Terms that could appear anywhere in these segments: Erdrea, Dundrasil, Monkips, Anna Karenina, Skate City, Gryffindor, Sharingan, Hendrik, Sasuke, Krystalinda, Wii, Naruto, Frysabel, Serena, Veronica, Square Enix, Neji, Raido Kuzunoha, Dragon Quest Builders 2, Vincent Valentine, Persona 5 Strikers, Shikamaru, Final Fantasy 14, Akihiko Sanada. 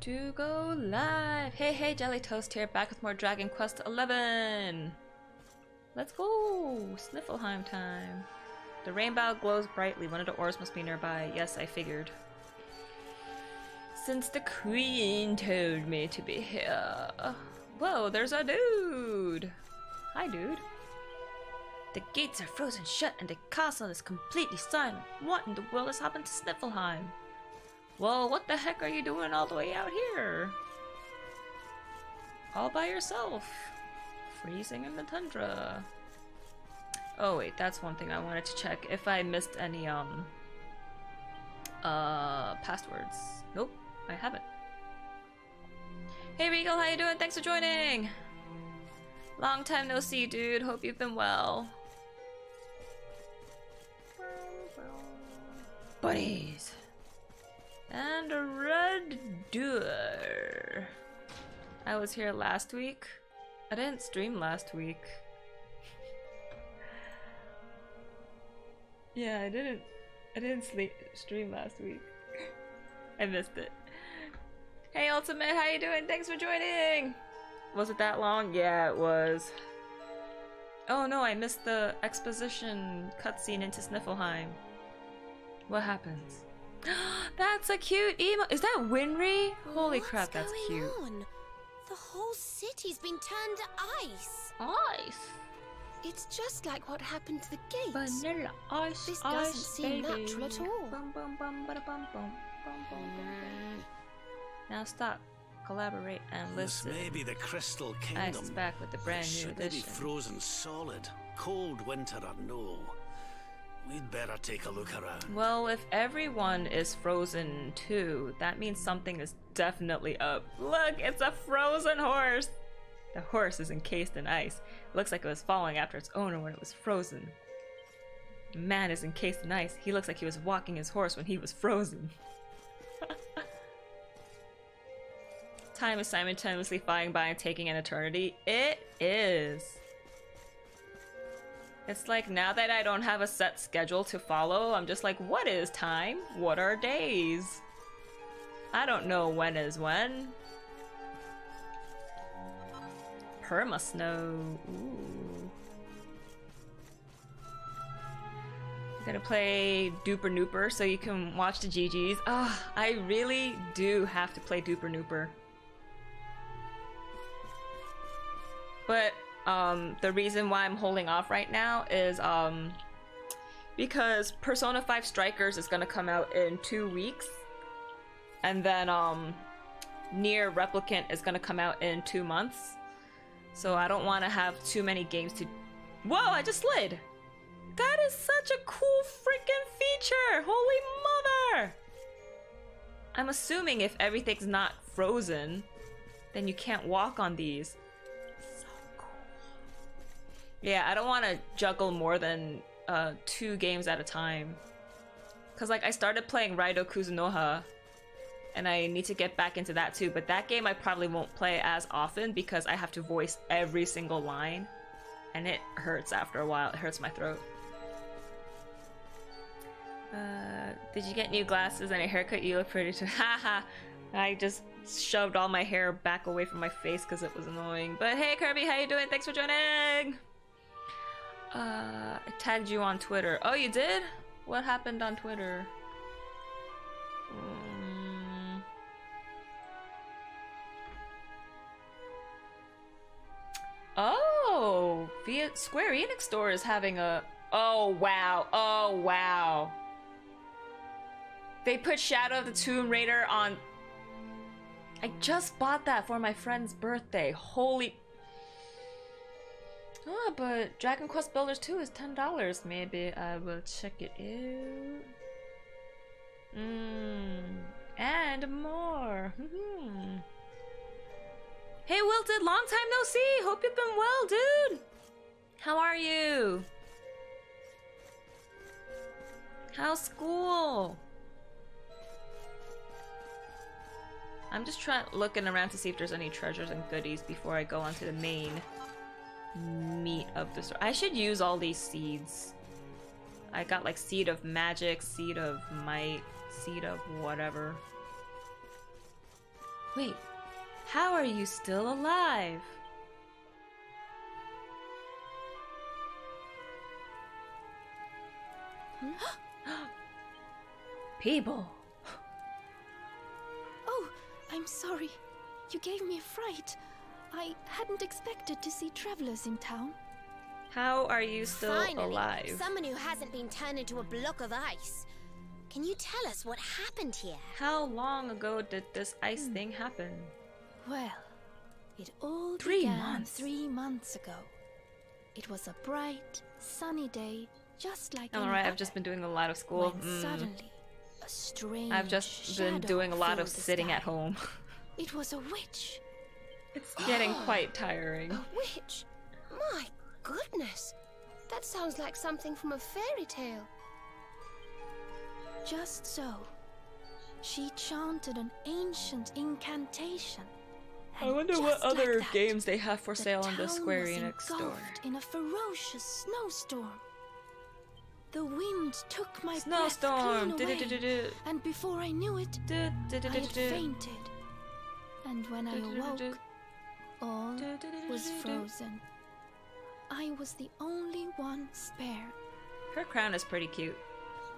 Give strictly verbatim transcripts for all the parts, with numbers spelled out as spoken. to go live. Hey, hey, Jelly Toast here, back with more Dragon Quest eleven. Let's go! Sniflheim time. The rainbow glows brightly. One of the ores must be nearby. Yes, I figured. Since the queen told me to be here. Whoa, there's a dude! Hi, dude. The gates are frozen shut and the castle is completely silent. What in the world has happened to Sniflheim? Well, what the heck are you doing all the way out here? All by yourself. Freezing in the tundra. Oh wait, that's one thing I wanted to check. If I missed any, um... Uh, passwords. Nope, I haven't. Hey Regal, how you doing? Thanks for joining! Long time no see, dude. Hope you've been well. Buddies! And a red door. I was here last week. I didn't stream last week. Yeah, I didn't. I didn't sleep, stream last week. I missed it. Hey, Ultimate, how you doing? Thanks for joining. Was it that long? Yeah, it was. Oh no, I missed the exposition cutscene into Sniflheim. What happens? That's a cute emo. Is that Winry? Holy What's crap, that's going cute. On? The whole city's been turned to ice. Ice. It's just like what happened to the gates. Vanilla ice. This ice doesn't seem baby. natural at all. Bum, bum, bum, bada, bum, bum, bum, bum. Now stop, collaborate, and listen. This may be the Crystal Kingdom. Ice is back with the brand it new edition. Should be frozen solid, cold winter or no. We'd better take a look around. Well, if everyone is frozen too, that means something is definitely up. Look, it's a frozen horse! The horse is encased in ice. It looks like it was following after its owner when it was frozen. The man is encased in ice. He looks like he was walking his horse when he was frozen. Time is simultaneously flying by and taking an eternity. It is. It's like, now that I don't have a set schedule to follow, I'm just like, what is time? What are days? I don't know when is when. Perma-snow. Ooh. I'm gonna play Duper Nooper so you can watch the G Gs. Oh, I really do have to play Duper Nooper. But... Um, the reason why I'm holding off right now is um, because Persona five Strikers is going to come out in two weeks. And then um, Nier Replicant is going to come out in two months. So I don't want to have too many games to... Whoa, I just slid! That is such a cool freaking feature! Holy mother! I'm assuming if everything's not frozen, then you can't walk on these. Yeah, I don't want to juggle more than uh, two games at a time. Because, like, I started playing Raido Kuzunoha, and I need to get back into that too. But that game I probably won't play as often because I have to voice every single line. And it hurts after a while. It hurts my throat. Uh, did you get new glasses and a haircut? You look pretty too. Haha. I just shoved all my hair back away from my face because it was annoying. But hey, Kirby, how you doing? Thanks for joining! Uh, I tagged you on Twitter. Oh, you did? What happened on Twitter? Um, oh, the Square Enix store is having a... Oh, wow. Oh, wow. They put Shadow of the Tomb Raider on... I just bought that for my friend's birthday. Holy... Ah, but Dragon Quest Builders two is ten dollars. Maybe I will check it out. Mmm. And more. Mm-hmm. Hey, Wilted, long time no see. Hope you've been well, dude. How are you? How's school? I'm just trying looking around to see if there's any treasures and goodies before I go on to the main meat of the store. I should use all these seeds. I got like seed of magic, seed of might, seed of whatever. Wait, how are you still alive? Hmm? People! Oh, I'm sorry. You gave me a fright. I hadn't expected to see travelers in town. How are you still Finally, alive? Someone who hasn't been turned into a block of ice. Can you tell us what happened here? How long ago did this ice hmm. thing happen? Well, it all three began months. three months ago. It was a bright, sunny day, just like All right, I've just been doing a lot of school. Mm. Suddenly, a strange I've just been doing a lot of sitting at home. It was a witch. It's getting oh, quite tiring. A witch? My goodness. That sounds like something from a fairy tale. Just so. She chanted an ancient incantation. I wonder what other like that, games they have for the sale on the Square Enix store. In a ferocious snowstorm. The wind took my snowstorm. breath clean away, and before I knew it, I had fainted. And when I awoke, all was frozen. I was the only one spared. Her crown is pretty cute.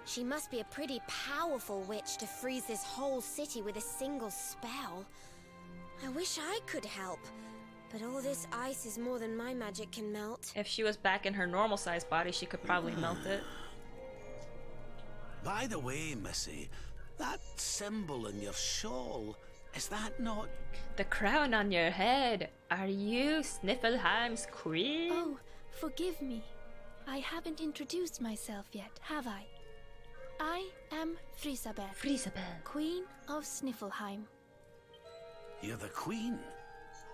She must be a pretty powerful witch to freeze this whole city with a single spell. I wish I could help, but all this ice is more than my magic can melt. If she was back in her normal sized body, she could probably melt it. By the way, Missy, that symbol in your shawl, is that not... The crown on your head. Are you Sniflheim's queen? Oh, forgive me. I haven't introduced myself yet, have I? I am Frysabel, Frysabel, Queen of Sniflheim. You're the Queen?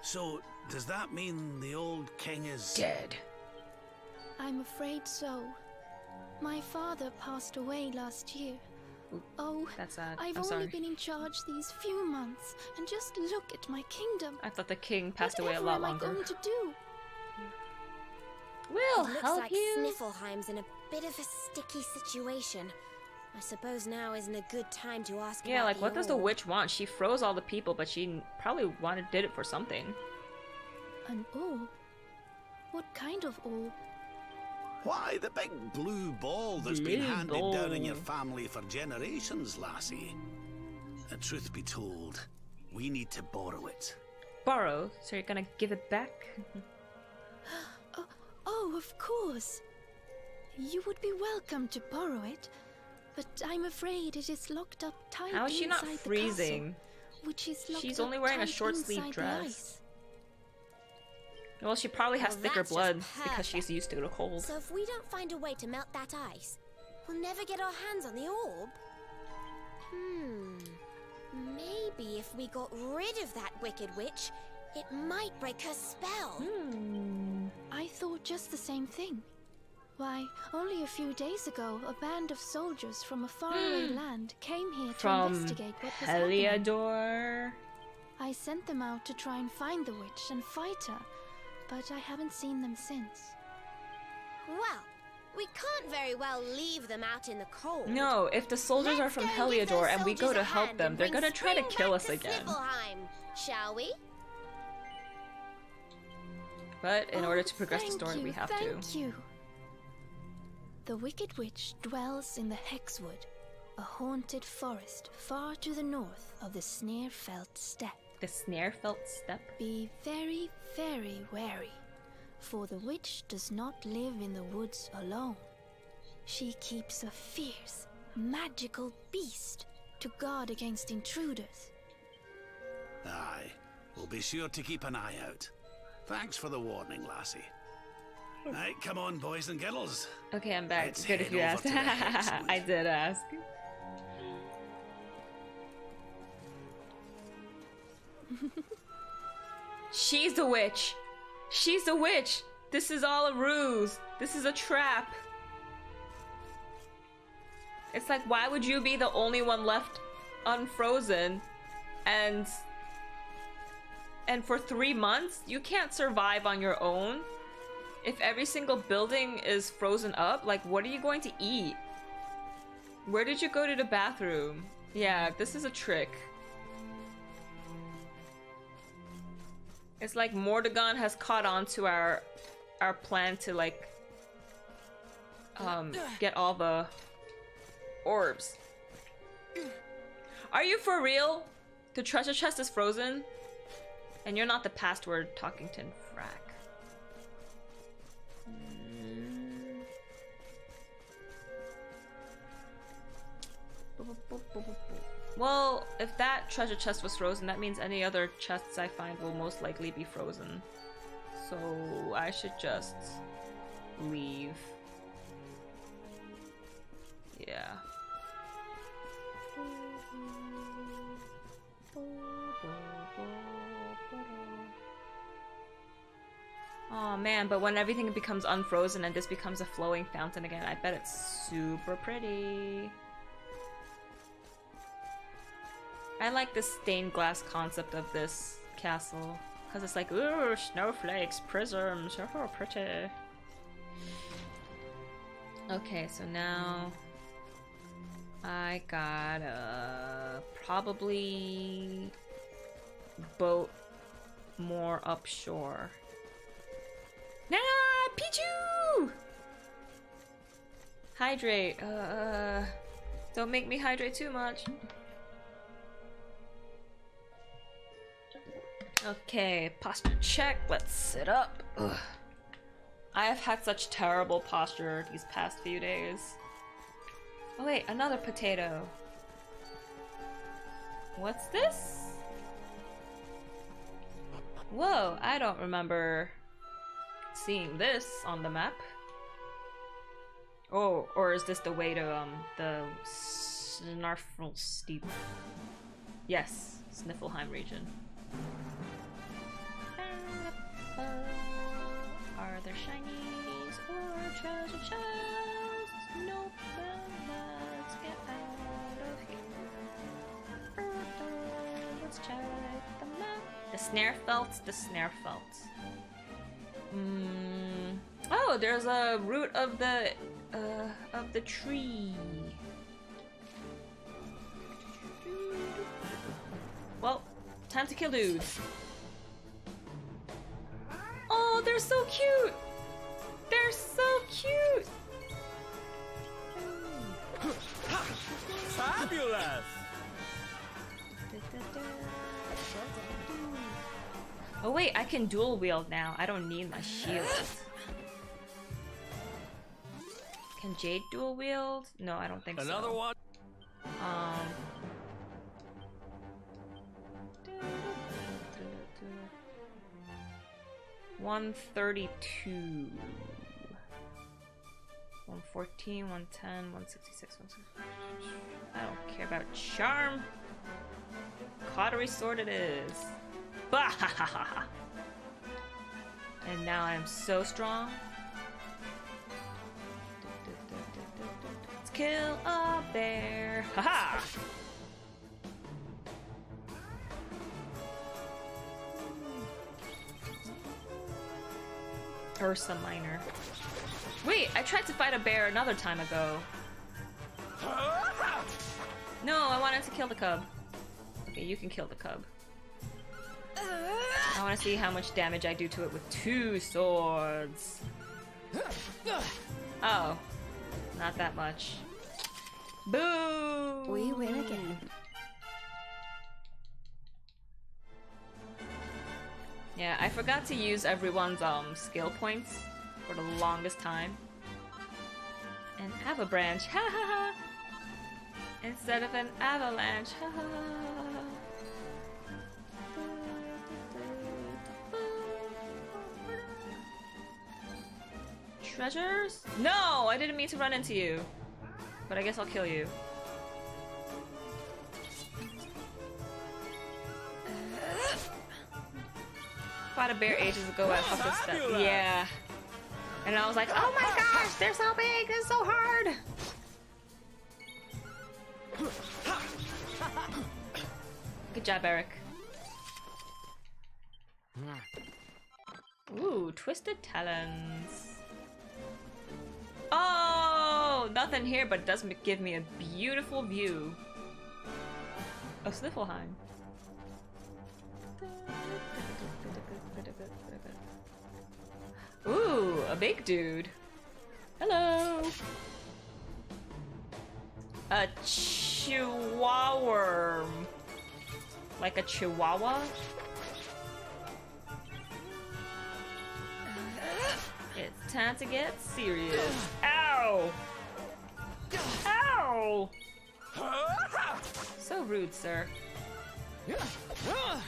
So, does that mean the old king is... dead? I'm afraid so. My father passed away last year. Ooh, oh, that's sad. I've I'm only sorry. been in charge these few months, and just look at my kingdom. I thought the king passed Whatever away a lot longer. What am I going to do? We'll it looks help like you. Sniflheim's in a bit of a sticky situation. I suppose now isn't a good time to ask. Yeah, like what does the witch want? She froze all the people, but she probably wanted did it for something. An orb? What kind of orb? Why, the big blue ball that's blue been handed ball. down in your family for generations, lassie. And truth be told, we need to borrow it. Borrow? So you're gonna give it back? oh, oh, of course. You would be welcome to borrow it. But I'm afraid it is locked up tight. How is she not freezing? Castle, which is She's only wearing a short sleeve dress. Well, she probably has well, thicker blood because she's used to the cold. So if we don't find a way to melt that ice, we'll never get our hands on the orb. Hmm. Maybe if we got rid of that wicked witch, it might break her spell. Hmm. I thought just the same thing. Why, only a few days ago, a band of soldiers from a faraway land came here from to investigate what was Heliodor. happening. I sent them out to try and find the witch and fight her, but I haven't seen them since. Well, we can't very well leave them out in the cold. No, if the soldiers Let's are from Heliodor and we go to help them, they're gonna try to kill us to again. Shall we? But in oh, order to progress the story, you, we have thank to. You. The Wicked Witch dwells in the Hexwood, a haunted forest far to the north of the Snaerfelt Steppe. The Snaerfelt Steppe? Be very, very wary, for the witch does not live in the woods alone. She keeps a fierce, magical beast to guard against intruders. Aye, we'll be sure to keep an eye out. Thanks for the warning, lassie. Right, come on, boys and girls. Okay, I'm back. Let's Good if you asked. I did ask. She's the witch. She's the witch. This is all a ruse. This is a trap. It's like, why would you be the only one left unfrozen? And and for three months, you can't survive on your own. If every single building is frozen up, like, what are you going to eat? Where did you go to the bathroom? Yeah, this is a trick. It's like Mordegon has caught on to our our plan to like um get all the orbs. Are you for real? The treasure chest is frozen? And you're not the password, Talkington Frack. Mm. Well, if that treasure chest was frozen, that means any other chests I find will most likely be frozen. So I should just leave. Yeah. Oh man, but when everything becomes unfrozen and this becomes a flowing fountain again, I bet it's super pretty. I like the stained glass concept of this castle, because it's like, ooh, snowflakes, prisms, oh, pretty. Okay, so now I gotta probably boat more upshore. Nah, Pichu! Hydrate. Uh, don't make me hydrate too much. Okay, posture check. Let's sit up. Ugh. I have had such terrible posture these past few days. Oh wait, another potato. What's this? Whoa, I don't remember seeing this on the map. Oh, or is this the way to um the Snaerfelt Steppe? Yes, Sniflheim region. Are there shinies or treasure chests? Nope. Well, let's get out of here. Let's check the map. The Snaerfelts, the Snaerfelts. Mm. Oh, there's a root of the uh, of the tree. Well, time to kill dudes. Oh, they're so cute. They're so cute. Fabulous. Oh wait, I can dual wield now. I don't need my shield. Can Jade dual wield? No, I don't think so. Another one. Um. one thirty-two. one fourteen, one ten, one sixty-six, one sixty-six. I don't care about charm. Cautery sword it is. Bah! And now I am so strong. Let's kill a bear. Haha! Ursa Minor. Wait, I tried to fight a bear another time ago. No, I wanted to kill the cub. Okay, you can kill the cub. I want to see how much damage I do to it with two swords. Oh, not that much. Boo! We win again. Yeah, I forgot to use everyone's um skill points for the longest time. An avalanche, ha ha ha! Instead of an avalanche, ha ha ha! Treasures? No! I didn't mean to run into you. But I guess I'll kill you. Fought a bear ages ago at Puppet Bunker Nier. Yeah. And I was like, oh my gosh, they're so big, they're so hard! Good job, Eric. Ooh, twisted talons. Oh, nothing here, but it does give me a beautiful view of Sniflheim. quite a bit, quite a bit. Ooh, a big dude. Hello. A chihuahua. Like a chihuahua? It's time to get serious. Ow! Ow! So rude, sir. Ow.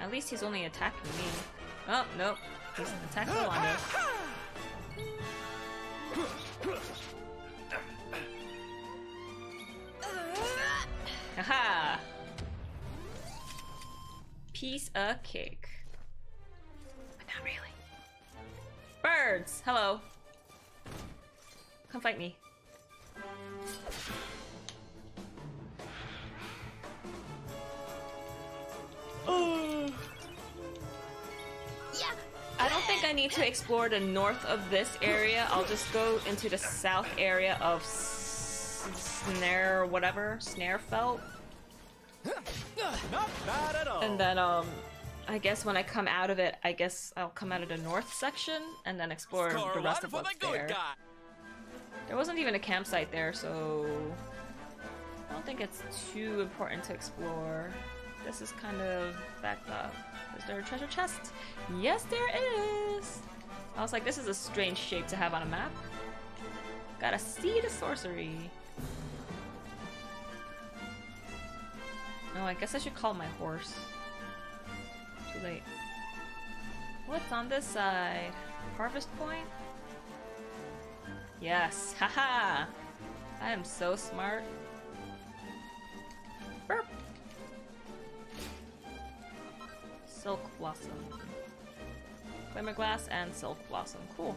At least he's only attacking me. Oh, nope. He's attacking Wanda. Haha! Piece of cake. But not really. Birds! Hello. Come fight me. Oh. Yeah. I don't think I need to explore the north of this area. I'll just go into the south area of Snare, whatever, Snaerfelt. Not bad at all. And then, um, I guess when I come out of it, I guess I'll come out of the north section and then explore Score the rest of what's the there. Guy. There wasn't even a campsite there, so I don't think it's too important to explore. This is kind of backed up. Is there a treasure chest? Yes, there is! I was like, this is a strange shape to have on a map. Gotta see the sorcery. Oh, I guess I should call my horse. Too late. What's on this side? Harvest point? Yes, haha! I am so smart. Burp! Silk blossom. Glimmerglass and silk blossom. Cool.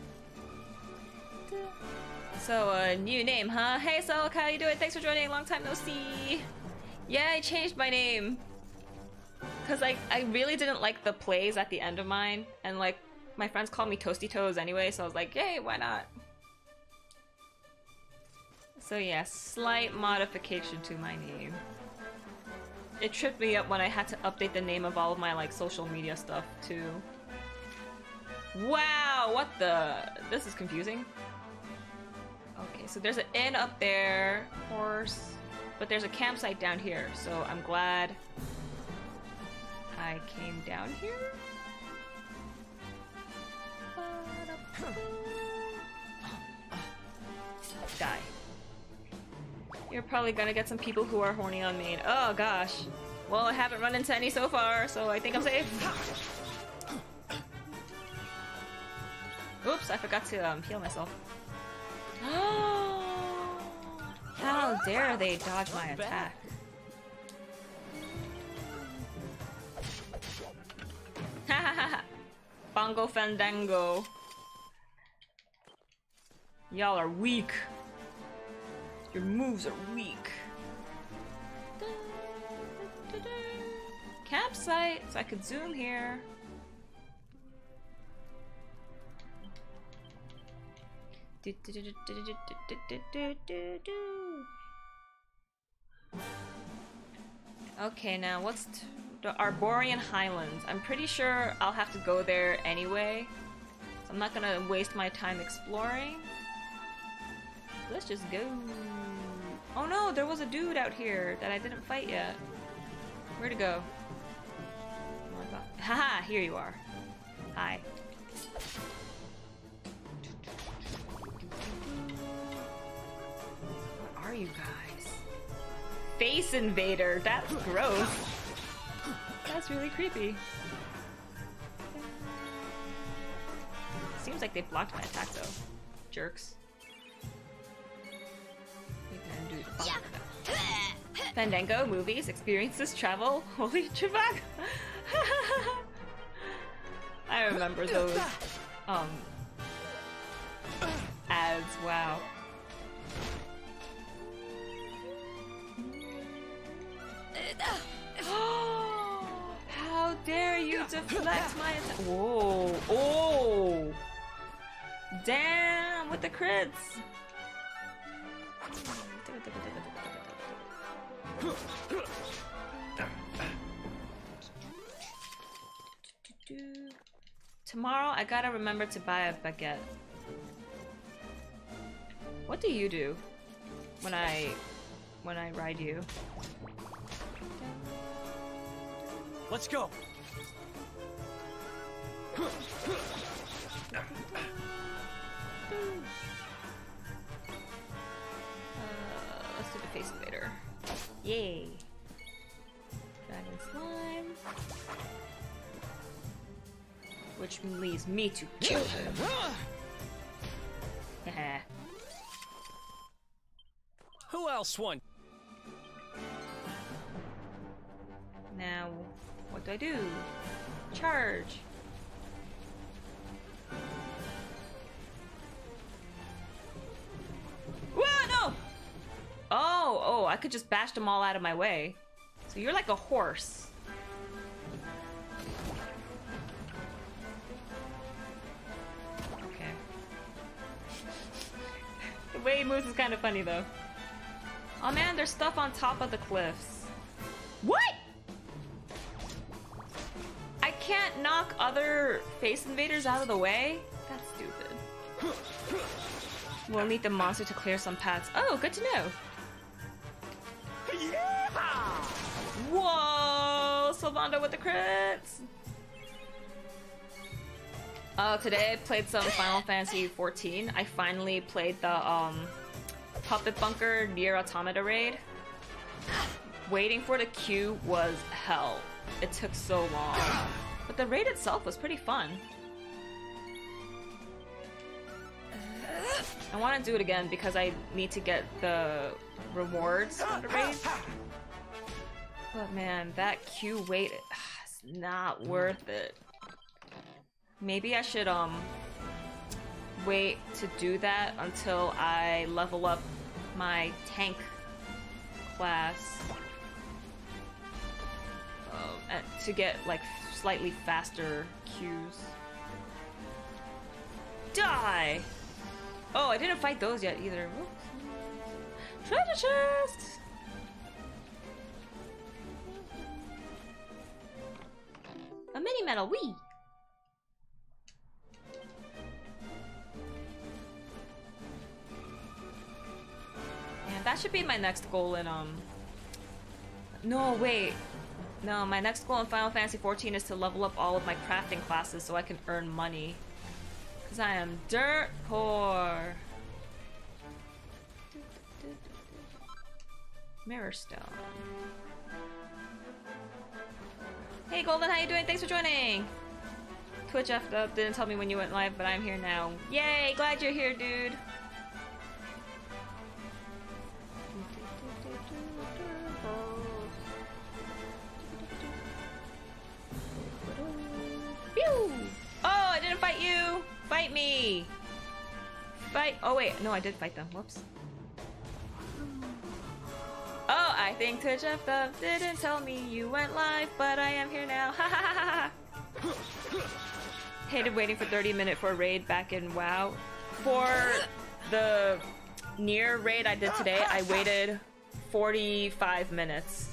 So, a uh, new name, huh? Hey, Silk, how you doing? Thanks for joining. Long time no see. Yeah, I changed my name. Cause like, I really didn't like the plays at the end of mine. And like, my friends called me Toasty Toes anyway, so I was like, yay, why not? So yeah, slight modification to my name. It tripped me up when I had to update the name of all of my like social media stuff too. Wow, what the? This is confusing. Okay, so there's an inn up there, horse. But there's a campsite down here, so I'm glad I came down here. Die. You're probably gonna get some people who are horny on main. Oh gosh. Well, I haven't run into any so far, so I think I'm safe. Oops, I forgot to um, heal myself. Oh. How dare they dodge my attack? Ha ha ha! Bongo Fandango. Y'all are weak. Your moves are weak. Campsite, so I could zoom here. Okay, now what's t the Arborean Highlands? I'm pretty sure I'll have to go there anyway, so I'm not gonna waste my time exploring. Let's just go. Oh no, there was a dude out here that I didn't fight yet. Where'd it go? Haha, here you are. Hi. Are you guys? Face invader, that's gross. That's really creepy. Seems like they blocked my attack though. Jerks. We can do the yeah. Fandango, movies, experiences, travel, holy Chewbacca. I remember those um ads, wow. How dare you deflect my attack! Whoa! Oh! Damn! With the crits! do. Tomorrow, I gotta remember to buy a baguette. What do you do when I when I ride you? Let's go. Let's do the face invader. Yay! Dragon slime. Which leads me to kill him. Who else won? Now, what do I do? Charge! Oh, oh, I could just bash them all out of my way. So you're like a horse. Okay. The way he moves is kind of funny, though. Oh man, there's stuff on top of the cliffs. What? I can't knock other face invaders out of the way? That's stupid. We'll need the monster to clear some paths. Oh, good to know. Yeah! Whoa! Sylvando with the crits! Uh, today I played some Final Fantasy fourteen. I finally played the um, Puppet Bunker Nier Automata Raid. Waiting for the queue was hell. It took so long. But the raid itself was pretty fun. I want to do it again because I need to get the rewards for the raid. But man, that queue wait is not worth it. Maybe I should um wait to do that until I level up my tank class um, to get like slightly faster queues. Die! Oh, I didn't fight those yet either. Whoops. Treasure chest! A mini medal, wee! And that should be my next goal in, um... No, wait. No, my next goal in Final Fantasy fourteen is to level up all of my crafting classes so I can earn money. Because I am dirt poor. Mirror stone. Hey Golden, how you doing? Thanks for joining! Twitch F up, didn't tell me when you went live, but I'm here now. Yay! Glad you're here, dude! Pew! Oh, I didn't fight you! Fight me! Fight! Oh wait, no, I did fight them. Whoops. Oh, I think Twitch F up didn't tell me you went live, but I am here now. Ha ha ha ha! Hated waiting for thirty minutes for a raid back in WoW. For the Nier raid I did today, I waited forty-five minutes.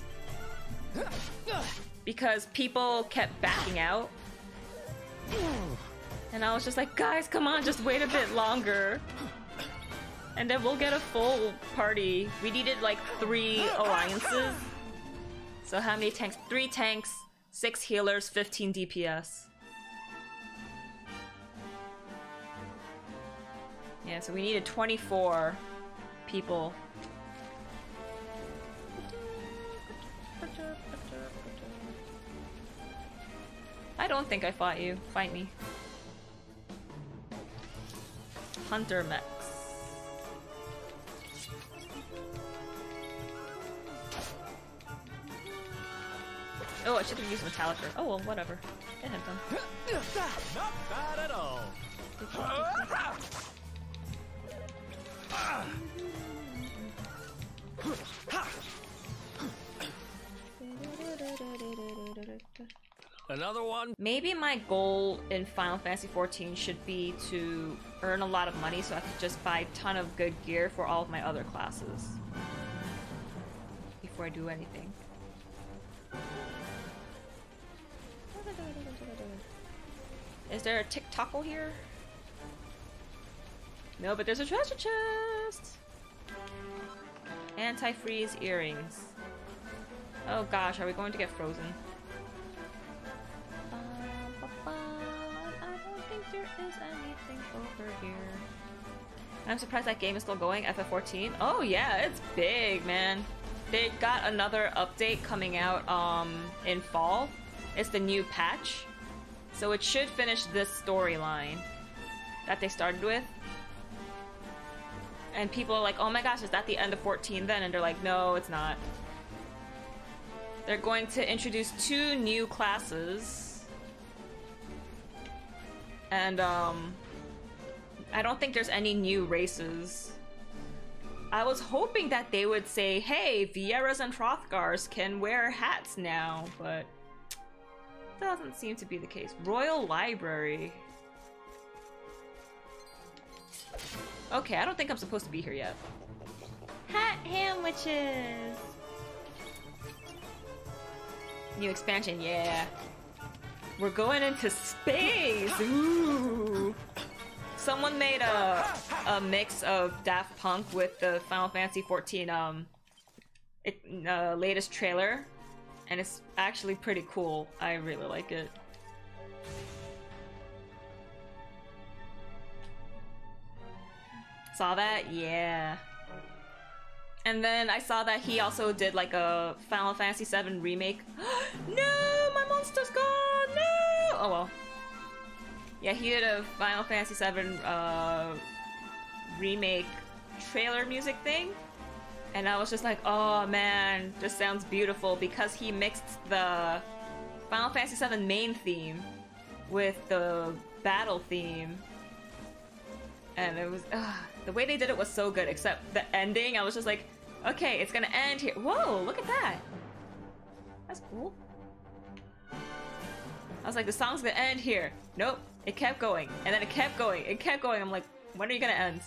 Because people kept backing out. And I was just like, guys, come on, just wait a bit longer. And then we'll get a full party. We needed like three alliances. So how many tanks? Three tanks, six healers, fifteen D P S. Yeah, so we needed twenty-four people. I don't think I fought you. Fight me. Hunter mechs. Oh, I should have used Metallica. Oh well, whatever. It had done. Not bad at all. Another one. Maybe my goal in Final Fantasy fourteen should be to earn a lot of money so I could just buy a ton of good gear for all of my other classes before I do anything. Is there a tick-tockle here? No, but there's a treasure chest! Anti-freeze earrings. Oh gosh, are we going to get frozen? Ba, ba, ba. I don't think there is anything over here. I'm surprised that game is still going, F F fourteen. Oh yeah, it's big, man. They got another update coming out um, in fall. It's the new patch. So it should finish this storyline that they started with. And people are like, oh my gosh, is that the end of fourteen then? And they're like, no, it's not. They're going to introduce two new classes. And um, I don't think there's any new races. I was hoping that they would say, hey, Vieiras and Hrothgars can wear hats now, but doesn't seem to be the case. Royal Library. Okay, I don't think I'm supposed to be here yet. Hat Hamwiches! New expansion, yeah. We're going into space! Ooh! Someone made a, a mix of Daft Punk with the Final Fantasy fourteen um, it, uh, latest trailer. And it's actually pretty cool. I really like it. Saw that? Yeah. And then I saw that he also did like a Final Fantasy seven remake. No! My monster's gone! No! Oh well. Yeah, he did a Final Fantasy seven uh, remake trailer music thing. And I was just like, oh man, this sounds beautiful, because he mixed the Final Fantasy seven main theme with the battle theme. And it was, uh, the way they did it was so good, except the ending, I was just like, okay, it's gonna end here. Whoa, look at that. That's cool. I was like, the song's gonna end here. Nope, it kept going. And then it kept going, it kept going. I'm like, when are you gonna end?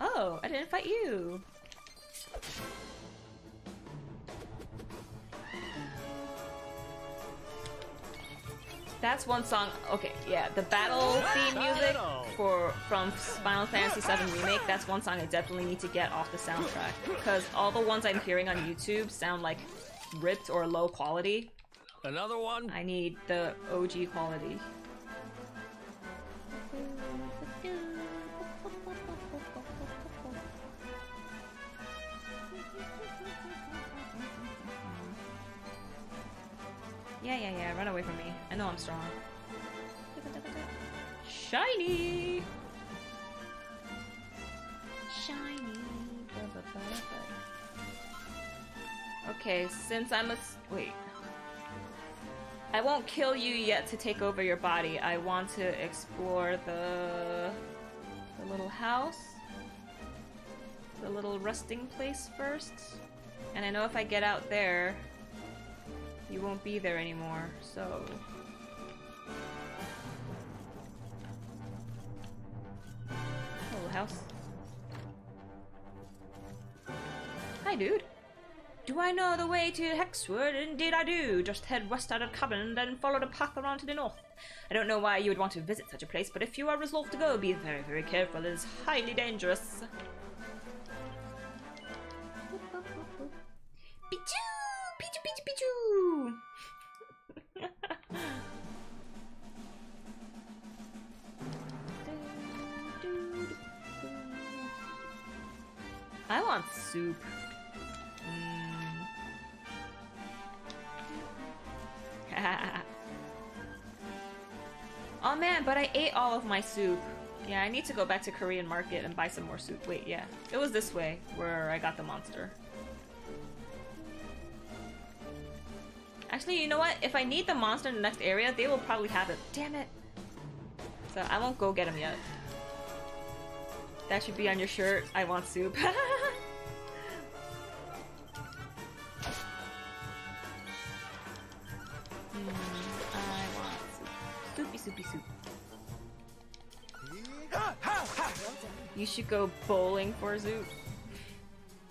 Oh, I didn't fight you. That's one song. Okay, yeah, the battle theme music for from Final Fantasy seven Remake, that's one song I definitely need to get off the soundtrack, because all the ones I'm hearing on YouTube sound like ripped or low quality. Another one. I need the O G quality. Yeah, yeah, yeah, run away from me. I know I'm strong. Shiny! Shiny. Okay, since I'm a... wait. I won't kill you yet to take over your body. I want to explore the... the little house. The little resting place first. And I know if I get out there... you won't be there anymore, so... hello, house. Hi, dude. Do I know the way to Hexwood? Indeed I do. Just head west out of Cabin, then follow the path around to the north. I don't know why you would want to visit such a place, but if you are resolved to go, be very, very careful. It is highly dangerous. Pichu! Pichu, pichu, pichu! I want soup. Mm. Oh man, but I ate all of my soup. Yeah, I need to go back to Korean market and buy some more soup. Wait, yeah. It was this way where I got the monster. Actually, you know what? If I need the monster in the next area, they will probably have it. Damn it! So I won't go get him yet. That should be on your shirt. I want soup. mm, I want soup. Soupy, soupy, soup. You should go bowling for Zoop.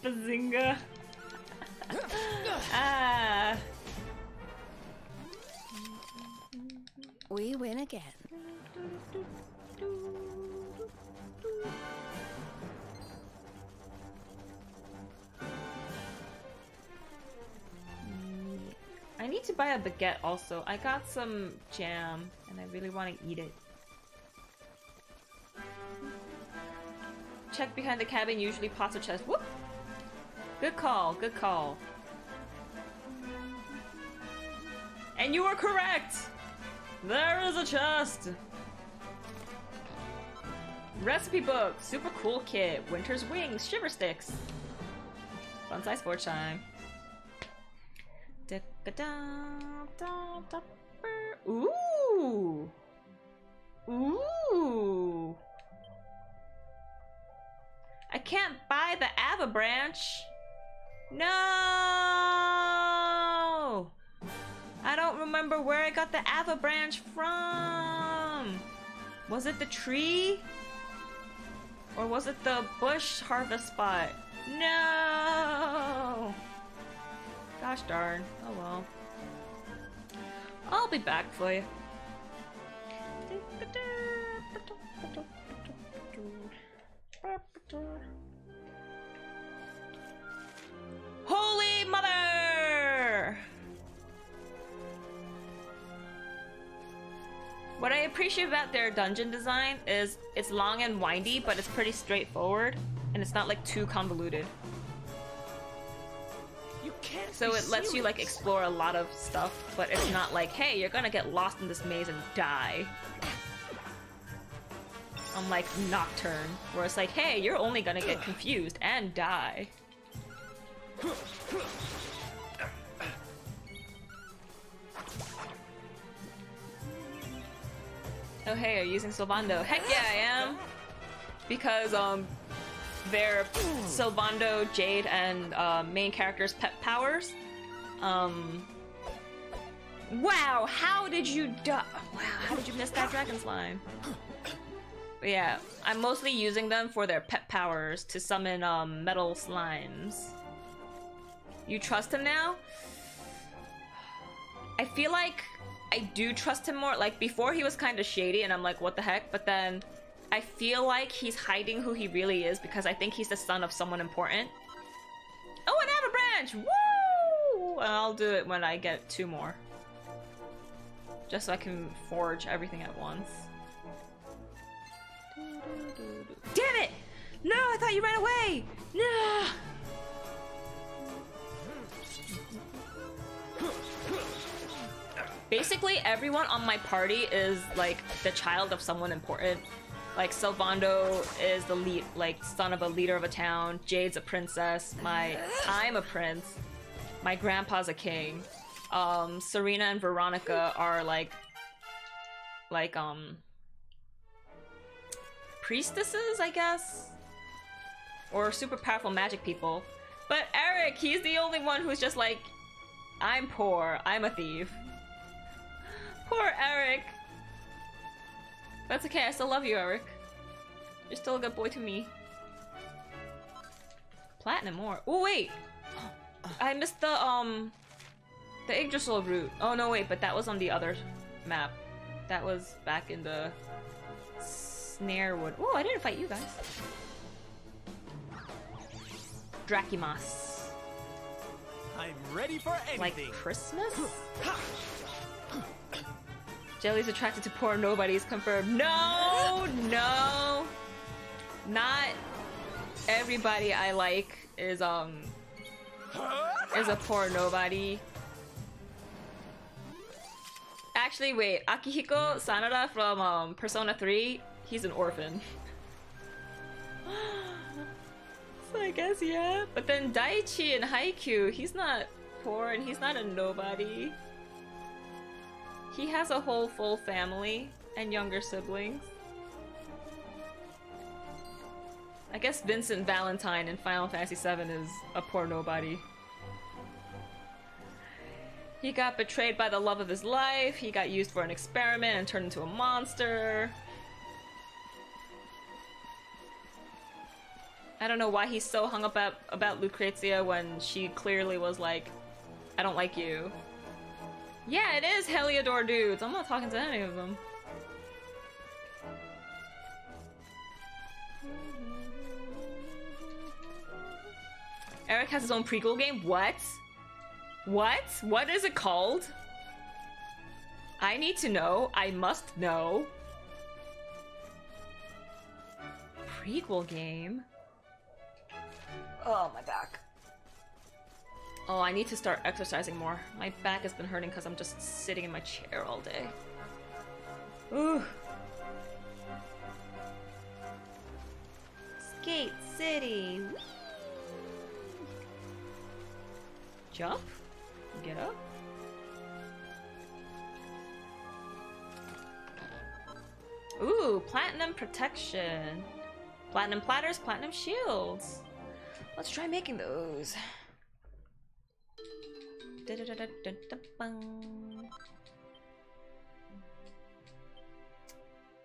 Bazinga! Ah! We win again. I need to buy a baguette also. I got some jam and I really want to eat it. Check behind the cabin, usually pots or chests. Whoop! Good call, good call. And you were correct! There is a chest! Recipe book, super cool kit, winter's wings, shiver sticks. Bonsai sport time. Ooh! Ooh! I can't buy the Ava branch! No! I don't remember where I got the Ava branch from! Was it the tree? Or was it the bush harvest spot? No! Gosh darn. Oh well. I'll be back for you. Holy mother! What I appreciate about their dungeon design is it's long and windy, but it's pretty straightforward, and it's not like too convoluted. You can't so it lets you like explore a lot of stuff, but it's not like, hey, you're gonna get lost in this maze and die. Unlike Nocturne, where it's like, hey, you're only gonna get confused and die. Oh hey, are you using Sylvando? Heck yeah, I am! Because, um, their Sylvando, Jade, and uh, main character's pet powers. Um... Wow, how did you die? Wow, how did you miss that dragon slime? But yeah, I'm mostly using them for their pet powers to summon, um, metal slimes. You trust him now? I feel like... I do trust him more. Like before he was kind of shady and I'm like, what the heck? But then I feel like he's hiding who he really is because I think he's the son of someone important. Oh, an Ava branch! Woo! And I'll do it when I get two more. Just so I can forge everything at once. Damn it! No, I thought you ran away! No! Basically, everyone on my party is, like, the child of someone important. Like, Sylvando is the lead, like, son of a leader of a town. Jade's a princess. My- I'm a prince. My grandpa's a king. Um, Serena and Veronica are, like, like, um, priestesses, I guess? Or super powerful magic people. But Eric, he's the only one who's just like, I'm poor, I'm a thief. Poor Eric. That's okay, I still love you, Eric. You're still a good boy to me. Platinum ore. Oh wait! I missed the, um... the Yggdrasil route. Oh no wait, but that was on the other map. That was back in the... Snarewood. Oh, I didn't fight you guys. Drakimas. I'm ready for anything. Like Christmas? Jelly's attracted to poor nobodies, confirmed. No, no. Not everybody I like is um is a poor nobody. Actually, wait, Akihiko Sanada from um, Persona three, he's an orphan. So I guess yeah. But then Daichi in Haikyuu, he's not poor and he's not a nobody. He has a whole full family and younger siblings. I guess Vincent Valentine in Final Fantasy seven is a poor nobody. He got betrayed by the love of his life, he got used for an experiment and turned into a monster. I don't know why he's so hung up at, about Lucrezia when she clearly was like, I don't like you. Yeah, it is Heliodor dudes. I'm not talking to any of them. Eric has his own prequel game? What? What? What is it called? I need to know. I must know. Prequel game? Oh, my back. Oh, I need to start exercising more. My back has been hurting because I'm just sitting in my chair all day. Ooh. Skate City. Whee! Jump? Get up? Ooh, platinum protection. Platinum platters, platinum shields. Let's try making those.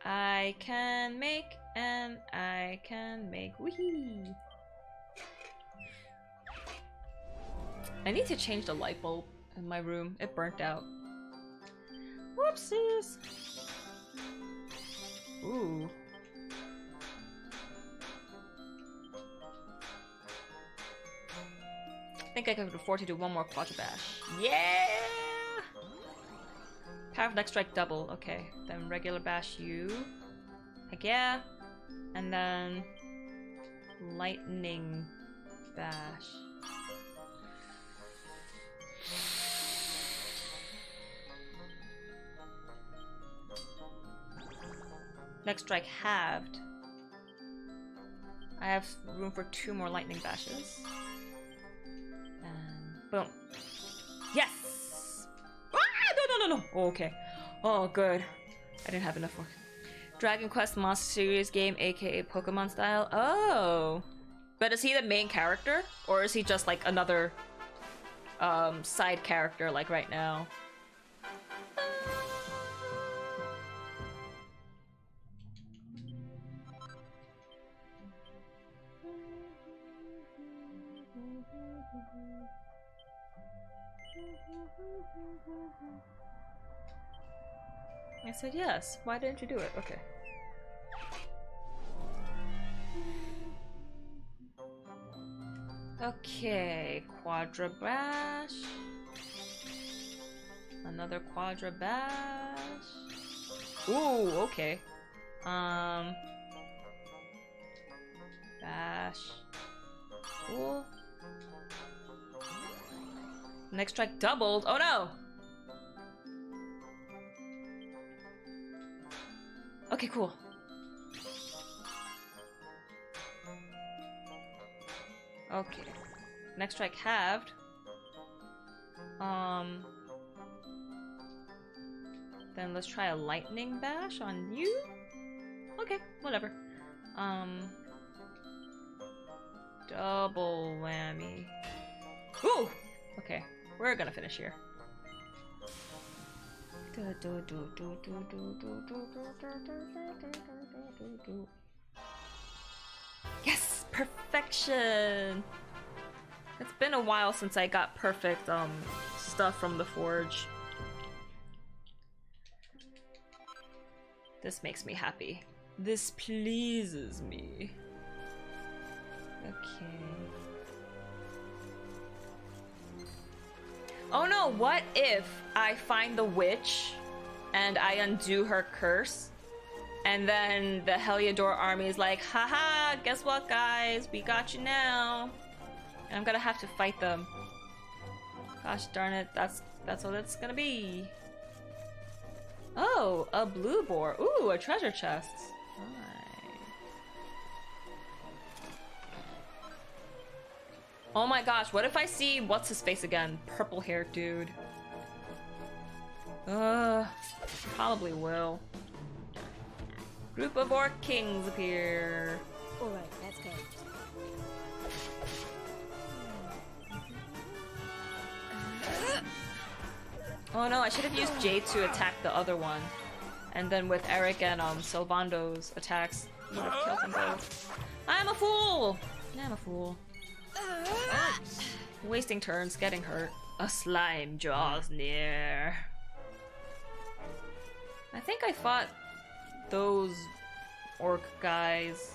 I can make and I can make. Wee. I need to change the light bulb in my room. It burnt out. Whoopsies! Ooh. I think I can afford to do one more quadra bash. Yeah! Power of next strike double. Okay. Then regular bash you. Heck yeah. And then lightning bash. Next strike halved. I have room for two more lightning bashes. And boom. Yes! Ah! No, no, no, no! Oh, okay. Oh, good. I didn't have enough for Dragon Quest Monster Series game, aka Pokemon style. Oh! But is he the main character? Or is he just like another um, side character like right now? I said yes. Why didn't you do it? Okay. Okay, quadra bash. Another quadra bash. Ooh, okay. Um. Bash. Cool. Next strike doubled. Oh no! Okay, cool. Okay. Next strike halved. Um. Then let's try a lightning bash on you. Okay, whatever. Um. Double whammy. Ooh! Okay. We're gonna finish here. Yes! Perfection! It's been a while since I got perfect um stuff from the forge. This makes me happy. This pleases me. Okay. Oh no, what if I find the witch and I undo her curse? And then the Heliodor army is like, haha, guess what guys, we got you now. And I'm gonna have to fight them. Gosh darn it, that's that's what it's gonna be. Oh, a blue boar. Ooh, a treasure chest. Oh my gosh, what if I see what's-his-face again? Purple-haired dude. Uh, probably will. Group of orc kings appear. Alright, let's go. Oh no, I should have used Jade to attack the other one. And then with Eric and um, Sylvando's attacks, I would have killed them both. I'm a fool! I'm a fool. Wasting turns, getting hurt. A slime draws near. I think I fought those orc guys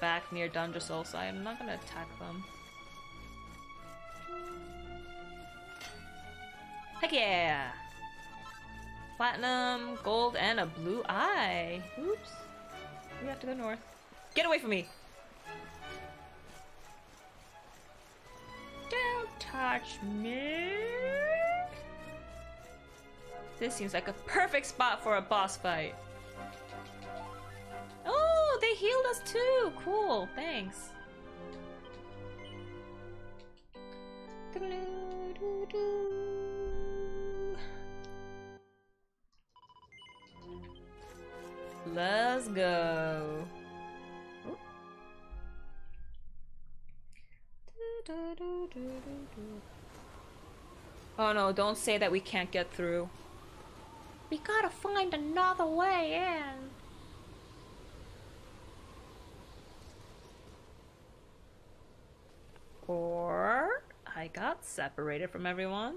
back near Dundrasil, so I'm not gonna attack them. Heck yeah! Platinum, gold, and a blue eye. Oops. We have to go north. Get away from me! Don't touch me! This seems like a perfect spot for a boss fight. Oh, they healed us too! Cool, thanks. Let's go. Oh no, don't say that we can't get through. We gotta find another way in. Or I got separated from everyone.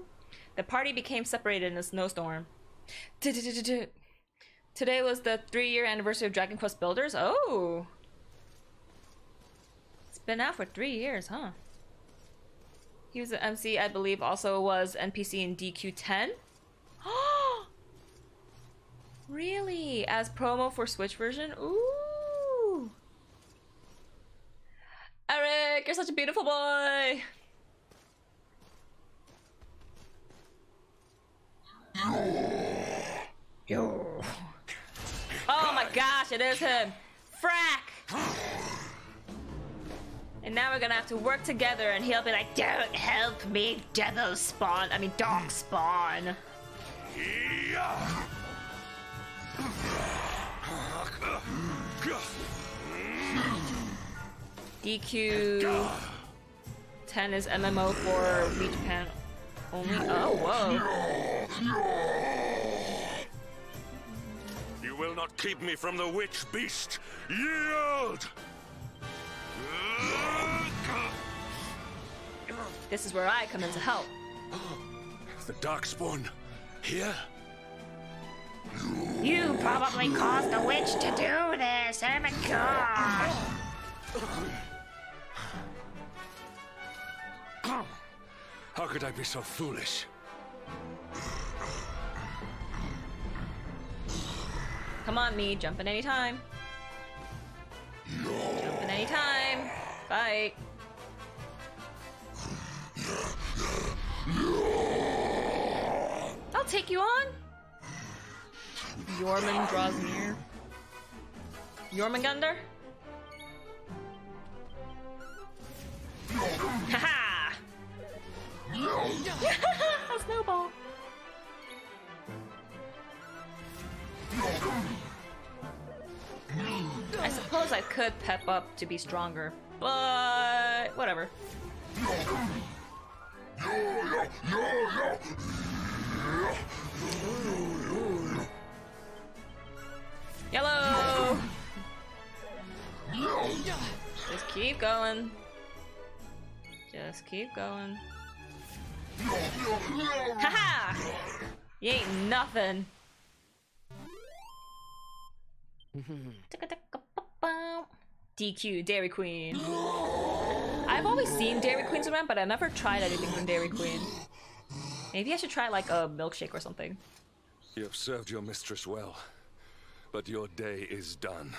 The party became separated in a snowstorm. Today was the three-year anniversary of Dragon Quest Builders. Oh! It's been out for three years, huh? He was an M C, I believe, also was N P C in D Q ten. Really? As promo for Switch version? Ooh! Eric, you're such a beautiful boy! Yo! Oh my gosh, it is him! Frack! And now we're gonna have to work together and he'll be like, don't help me, devil spawn! I mean, dog spawn! Yeah. D Q ten is M M O for Wii Japan only. Oh, whoa. You will not keep me from the witch beast. Yield! This is where I come in to help. The Darkspawn here? You probably caused the witch to do this, oh my gosh! How could I be so foolish? Come on, me, jump in any time. Jump in any time. Bye. I'll take you on. Jormungandr draws near. Jormungandr? Haha! A snowball! I suppose I could pep up to be stronger, but whatever. Yellow! Just keep going. Just keep going. Haha! You ain't nothing. D Q, Dairy Queen. I've always seen Dairy Queens around, but I've never tried anything from Dairy Queen. Maybe I should try like a milkshake or something. You have served your mistress well. But your day is done.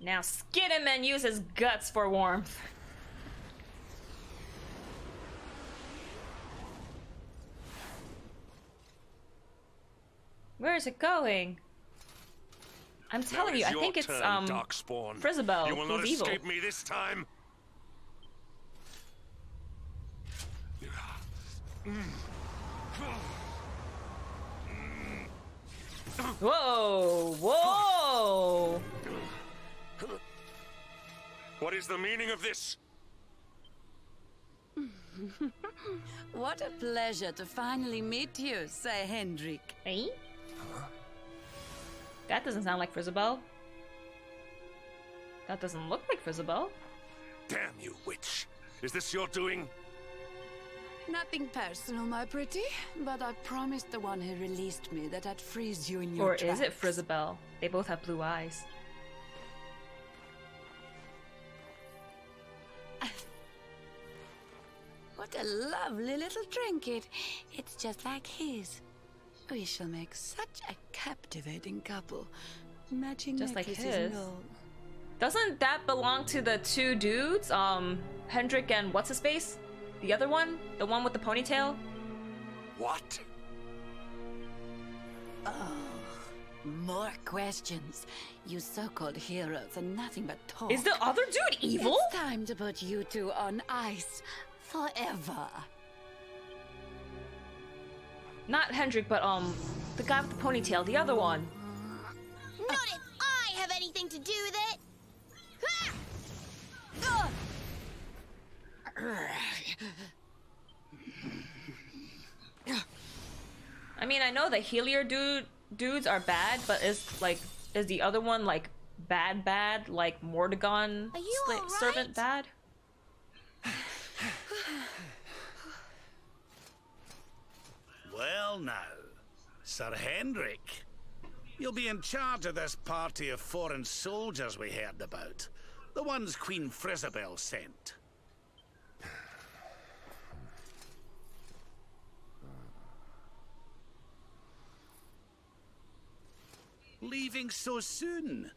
Now skid him and use his guts for warmth. Where is it going? I'm telling you, I think it's um Frysabel. You will not escape me this time. Whoa! Whoa! What is the meaning of this? What a pleasure to finally meet you, Sir Hendrik. Hey? Huh? That doesn't sound like Frysabel. That doesn't look like Frysabel. Damn you, witch. Is this your doing? Nothing personal, my pretty, but I promised the one who released me that I'd freeze you in your tracks. Or is it Frysabel? They both have blue eyes. What a lovely little trinket. It's just like his. We shall make such a captivating couple. Matching just like his. Doesn't that belong to the two dudes? Um, Hendrik and what's his face? The other one? The one with the ponytail? What? Oh, more questions. You so-called heroes are nothing but talk. Is the other dude evil? It's time to put you two on ice. Forever. Not Hendrik, but um, the guy with the ponytail, the other one. Not if I have anything to do with it. Ah! I mean, I know the Helier dude dudes are bad, but is like, is the other one like bad, bad, like Mordegon right? servant bad? Well now, Sir Hendrik, you'll be in charge of this party of foreign soldiers we heard about. The ones Queen Frysabel sent. Leaving so soon?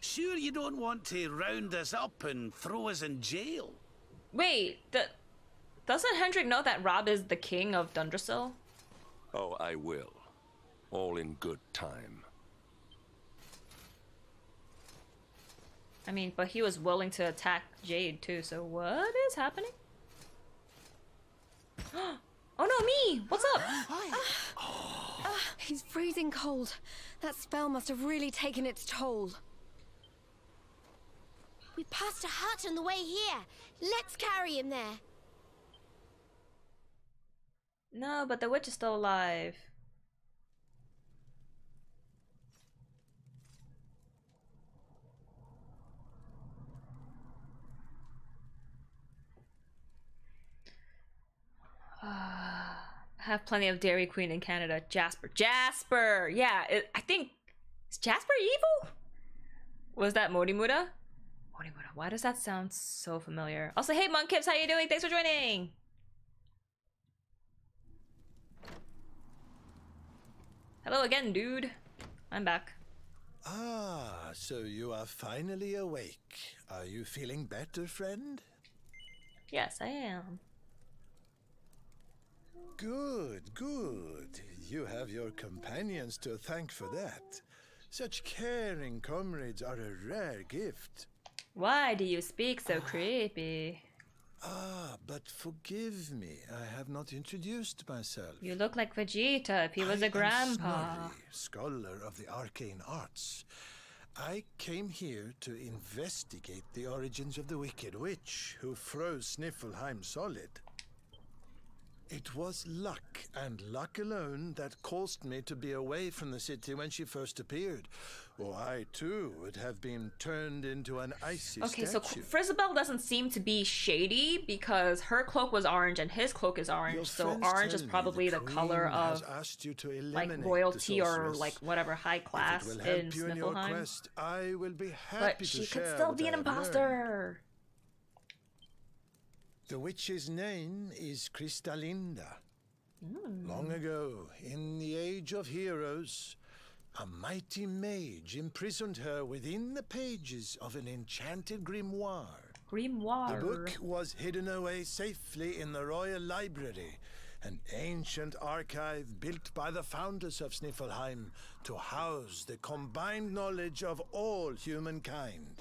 Sure you don't want to round us up and throw us in jail? Wait, the, doesn't Hendrik know that Rob is the king of Dundrasil? Oh, I will. All in good time. I mean, but he was willing to attack Jade too, so what is happening? Oh no, me! What's up? Hi. Oh. Uh, he's freezing cold. That spell must have really taken its toll. We passed a hut on the way here. Let's carry him there. No, but the witch is still alive. Uh, I have plenty of Dairy Queen in Canada. Jasper. Jasper! Yeah, it, I think... Is Jasper evil? Was that Morimuda? Morimuda. Why does that sound so familiar? Also, hey, Monkips, how you doing? Thanks for joining! Hello again, dude. I'm back. Ah, so you are finally awake. Are you feeling better, friend? Yes, I am. Good, good. You have your companions to thank for that. Such caring comrades are a rare gift. Why do you speak so creepy? Ah, but forgive me, I have not introduced myself. You look like Vegeta if he was I a grandpa. Am Snorri, scholar of the arcane arts. I came here to investigate the origins of the Wicked Witch who froze Sniflheim solid. It was luck, and luck alone, that caused me to be away from the city when she first appeared. Or I, too, would have been turned into an icy okay, statue. Okay, so Frysabel doesn't seem to be shady because her cloak was orange and his cloak is orange, so orange is probably the, the color of, asked you to like, royalty or, like, whatever, high class in Sniflheim. Quest, I will be happy but to she could still be an imposter! The witch's name is Krystalinda. Mm. Long ago, in the Age of Heroes, a mighty mage imprisoned her within the pages of an enchanted grimoire. Grimoire. The book was hidden away safely in the Royal Library, an ancient archive built by the founders of Sniflheim to house the combined knowledge of all humankind.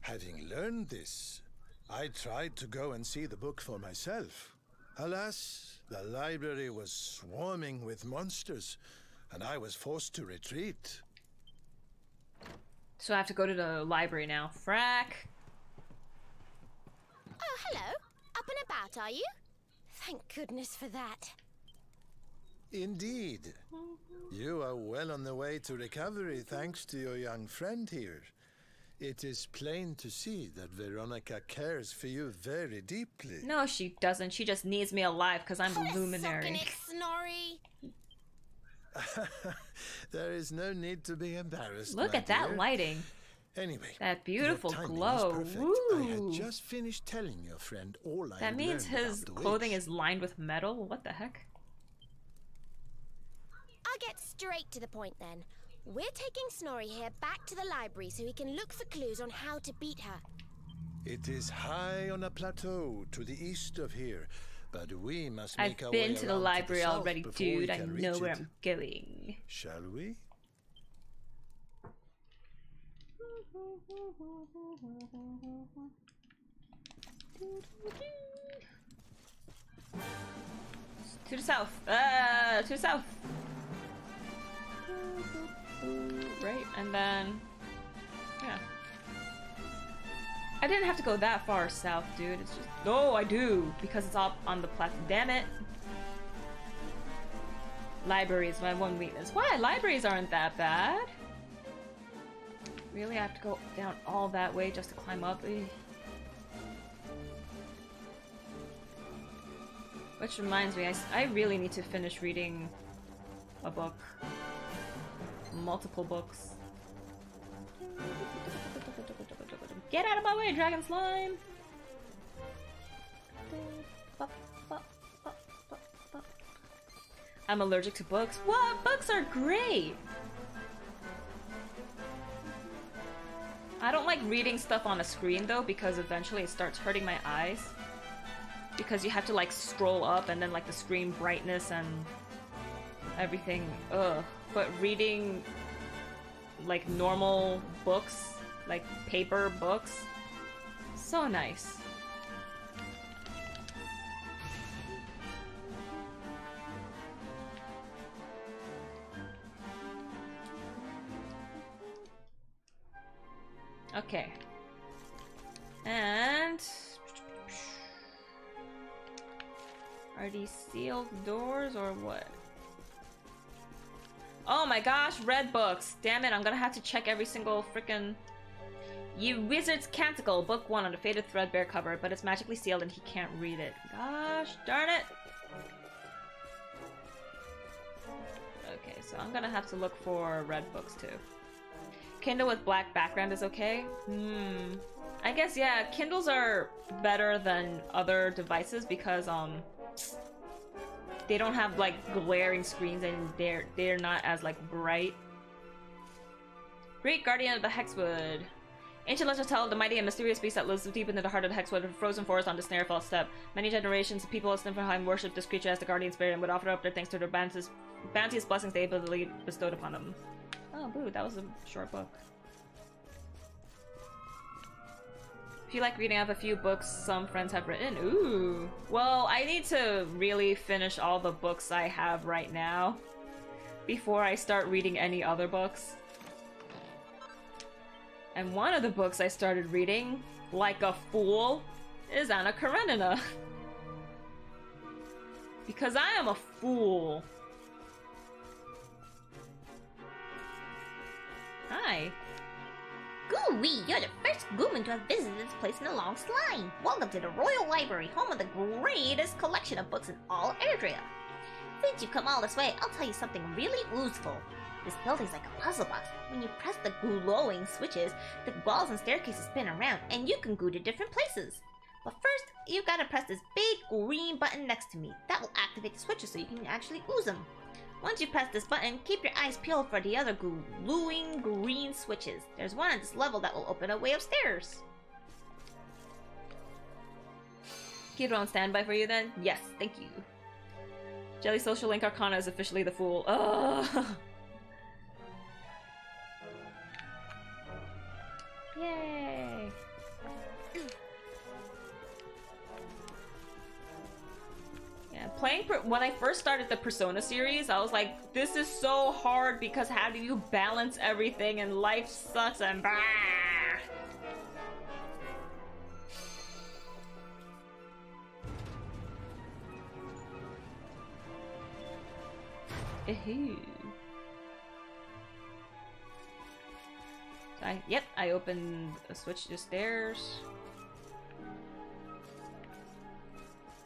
Having learned this, I tried to go and see the book for myself. Alas, the library was swarming with monsters, and I was forced to retreat. So I have to go to the library now. Frack! Oh, hello. Up and about, are you? Thank goodness for that. Indeed. You are well on the way to recovery thanks to your young friend here. It is plain to see that Veronica cares for you very deeply. No, she doesn't. She just needs me alive because I'm a luminary. It, Snorri. There is no need to be embarrassed. Look at dear. that lighting. Anyway, that beautiful glow. I had just finished telling your friend all I That means his clothing is lined with metal. What the heck? I'll get straight to the point then. We're taking Snorri here back to the library so he can look for clues on how to beat her. It is high on a plateau to the east of here, but we must make I've our way I've been to the library to the already, dude. I know where it. I'm going. Shall we? To the south. Uh, to the south. Right, and then... Yeah. I didn't have to go that far south, dude. It's just... No, oh, I do! Because it's up on the plateau. Damn it! Library is my one weakness. Why? Libraries aren't that bad. Really, I have to go down all that way just to climb up? Ugh. Which reminds me, I, I really need to finish reading a book. Multiple books. Get out of my way, Dragon Slime! I'm allergic to books. What? Books are great! I don't like reading stuff on a screen though, because eventually it starts hurting my eyes. Because you have to like scroll up and then like the screen brightness and everything. Ugh. But reading like normal books, like paper books, so nice. Okay. And are these sealed doors or what? Oh my gosh, red books. Damn it, I'm gonna have to check every single frickin'... You Wizard's Canticle, book one on a faded threadbare cover, but it's magically sealed and he can't read it. Gosh darn it! Okay, so I'm gonna have to look for red books too. Kindle with black background is okay? Hmm. I guess, yeah, Kindles are better than other devices because, um... they don't have like glaring screens and they're they're not as like bright. Great Guardian of the Hexwood. Ancient legends tell the mighty and mysterious beast that lives deep into the heart of the Hexwood, a frozen forest on the Snaerfelt Steppe. Many generations of people of Sniflheim worship this creature as the guardian spirit and would offer up their thanks to their bounteous, bounteous blessings they ably bestowed upon them. Oh boo, that was a short book. If you like reading, I have a few books some friends have written. Ooh. Well, I need to really finish all the books I have right now before I start reading any other books. And one of the books I started reading, like a fool, is Anna Karenina. Because I am a fool. Hi. Gooey, you're the first woman to have visited this place in a long time. Welcome to the Royal Library, home of the greatest collection of books in all Erdrea. Since you've come all this way, I'll tell you something really useful. This building's like a puzzle box. When you press the glowing switches, the walls and staircases spin around, and you can go to different places. But first, you've got to press this big green button next to me. That will activate the switches so you can actually ooze them. Once you press this button, keep your eyes peeled for the other glowing green switches. There's one on this level that will open a way upstairs. Keep it on standby for you then? Yes, thank you. Jelly Social Link Arcana is officially the fool. Ugh. Yay! Playing per when I first started the Persona series, I was like, this is so hard because how do you balance everything and life sucks and bah! I, yep, I opened a switch just there.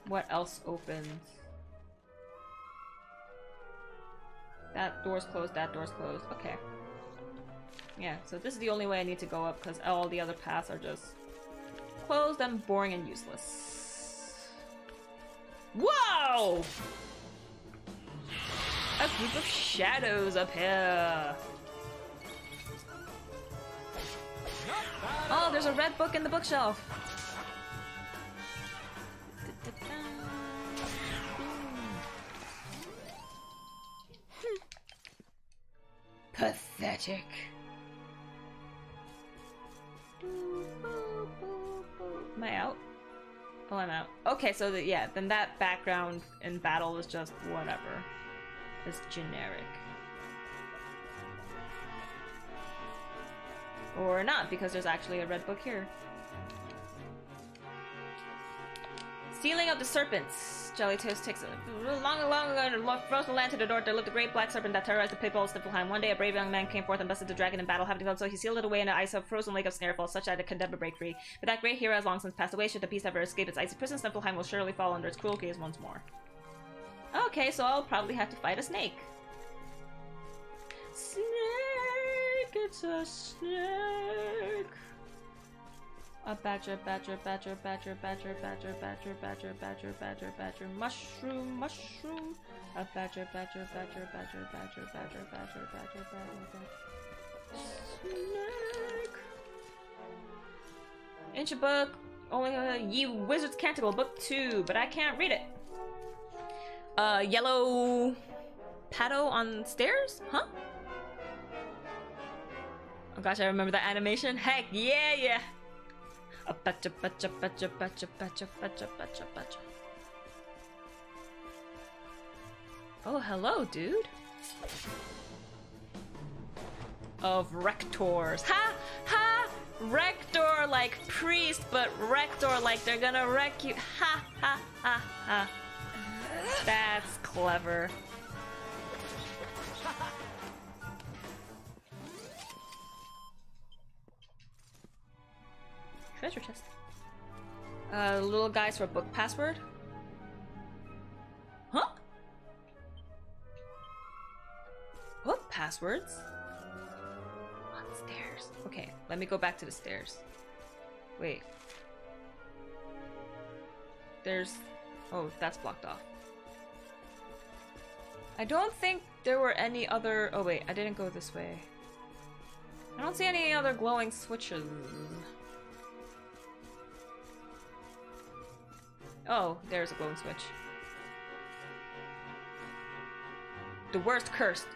What else opens? That door's closed, that door's closed. Okay. Yeah, so this is the only way I need to go up because all the other paths are just closed and boring and useless. Whoa! A group of shadows up here. Oh, there's a red book in the bookshelf. Pathetic. Am I out? Oh, I'm out. Okay, so the, yeah, then that background in battle is just whatever. It's generic. Or not, because there's actually a red book here. Sealing up the serpents. Jelly Toast takes a long, long ago, throws the land to the door. There lived a great black serpent that terrorized the people of Sniflheim. One day, a brave young man came forth and bested the dragon in battle. Having done so, he sealed it away in the ice of frozen lake of Snaerfelt, such that it could never break free. But that great hero has long since passed away. Should the beast ever escape its icy prison, Sniflheim will surely fall under its cruel gaze once more. Okay, so I'll probably have to fight a snake. Snake, it's a snake. A badger, badger, badger, badger, badger, badger, badger, badger, badger, badger, badger, mushroom, mushroom. A badger, badger, badger, badger, badger, badger, badger, badger, badger. Snake. Ancient book. Only Ye Wizard's Canticle, book two, but I can't read it. Uh, yellow paddle on stairs? Huh? Oh gosh, I remember that animation. Heck yeah, yeah! A patcha, patcha, patcha, patcha, patcha, patcha, patcha, patcha. Oh, hello, dude. Of rectors. Ha! Ha! Rector like priest, but rector like they're gonna wreck you. Ha! Ha! Ha! Ha! That's clever. Treasure chest. Uh, little guys for a book password. Huh? Book passwords? On stairs. Okay, let me go back to the stairs. Wait. There's... Oh, that's blocked off. I don't think there were any other... Oh wait, I didn't go this way. I don't see any other glowing switches. Oh, there's a glowing switch. The worst cursed.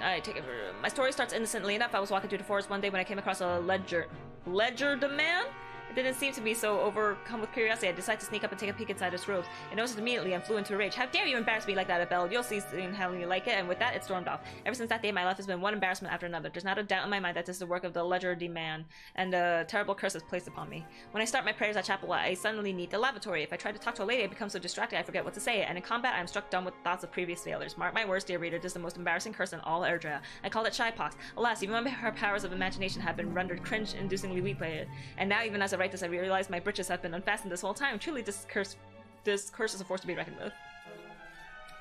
I take it. My story starts innocently enough. I was walking through the forest one day when I came across a ledger. Ledger demand? It didn't seem to be so overcome with curiosity. I decided to sneak up and take a peek inside his robes. I noticed it immediately and flew into a rage. How dare you embarrass me like that, Abel? You'll see soon how you like it. And with that, it stormed off. Ever since that day, my life has been one embarrassment after another. There's not a doubt in my mind that this is the work of the ledger man, and a terrible curse is placed upon me. When I start my prayers at chapel, I suddenly need the lavatory. If I try to talk to a lady, I become so distracted I forget what to say. And in combat, I am struck dumb with thoughts of previous failures. Mark my words, dear reader, this is the most embarrassing curse in all Erdrea. I called it shypox. Alas, even my powers of imagination have been rendered cringe-inducingly weak by it. And now, even as I write this, I realize my britches have been unfastened this whole time. Truly, this curse, this curse is a force to be reckoned with.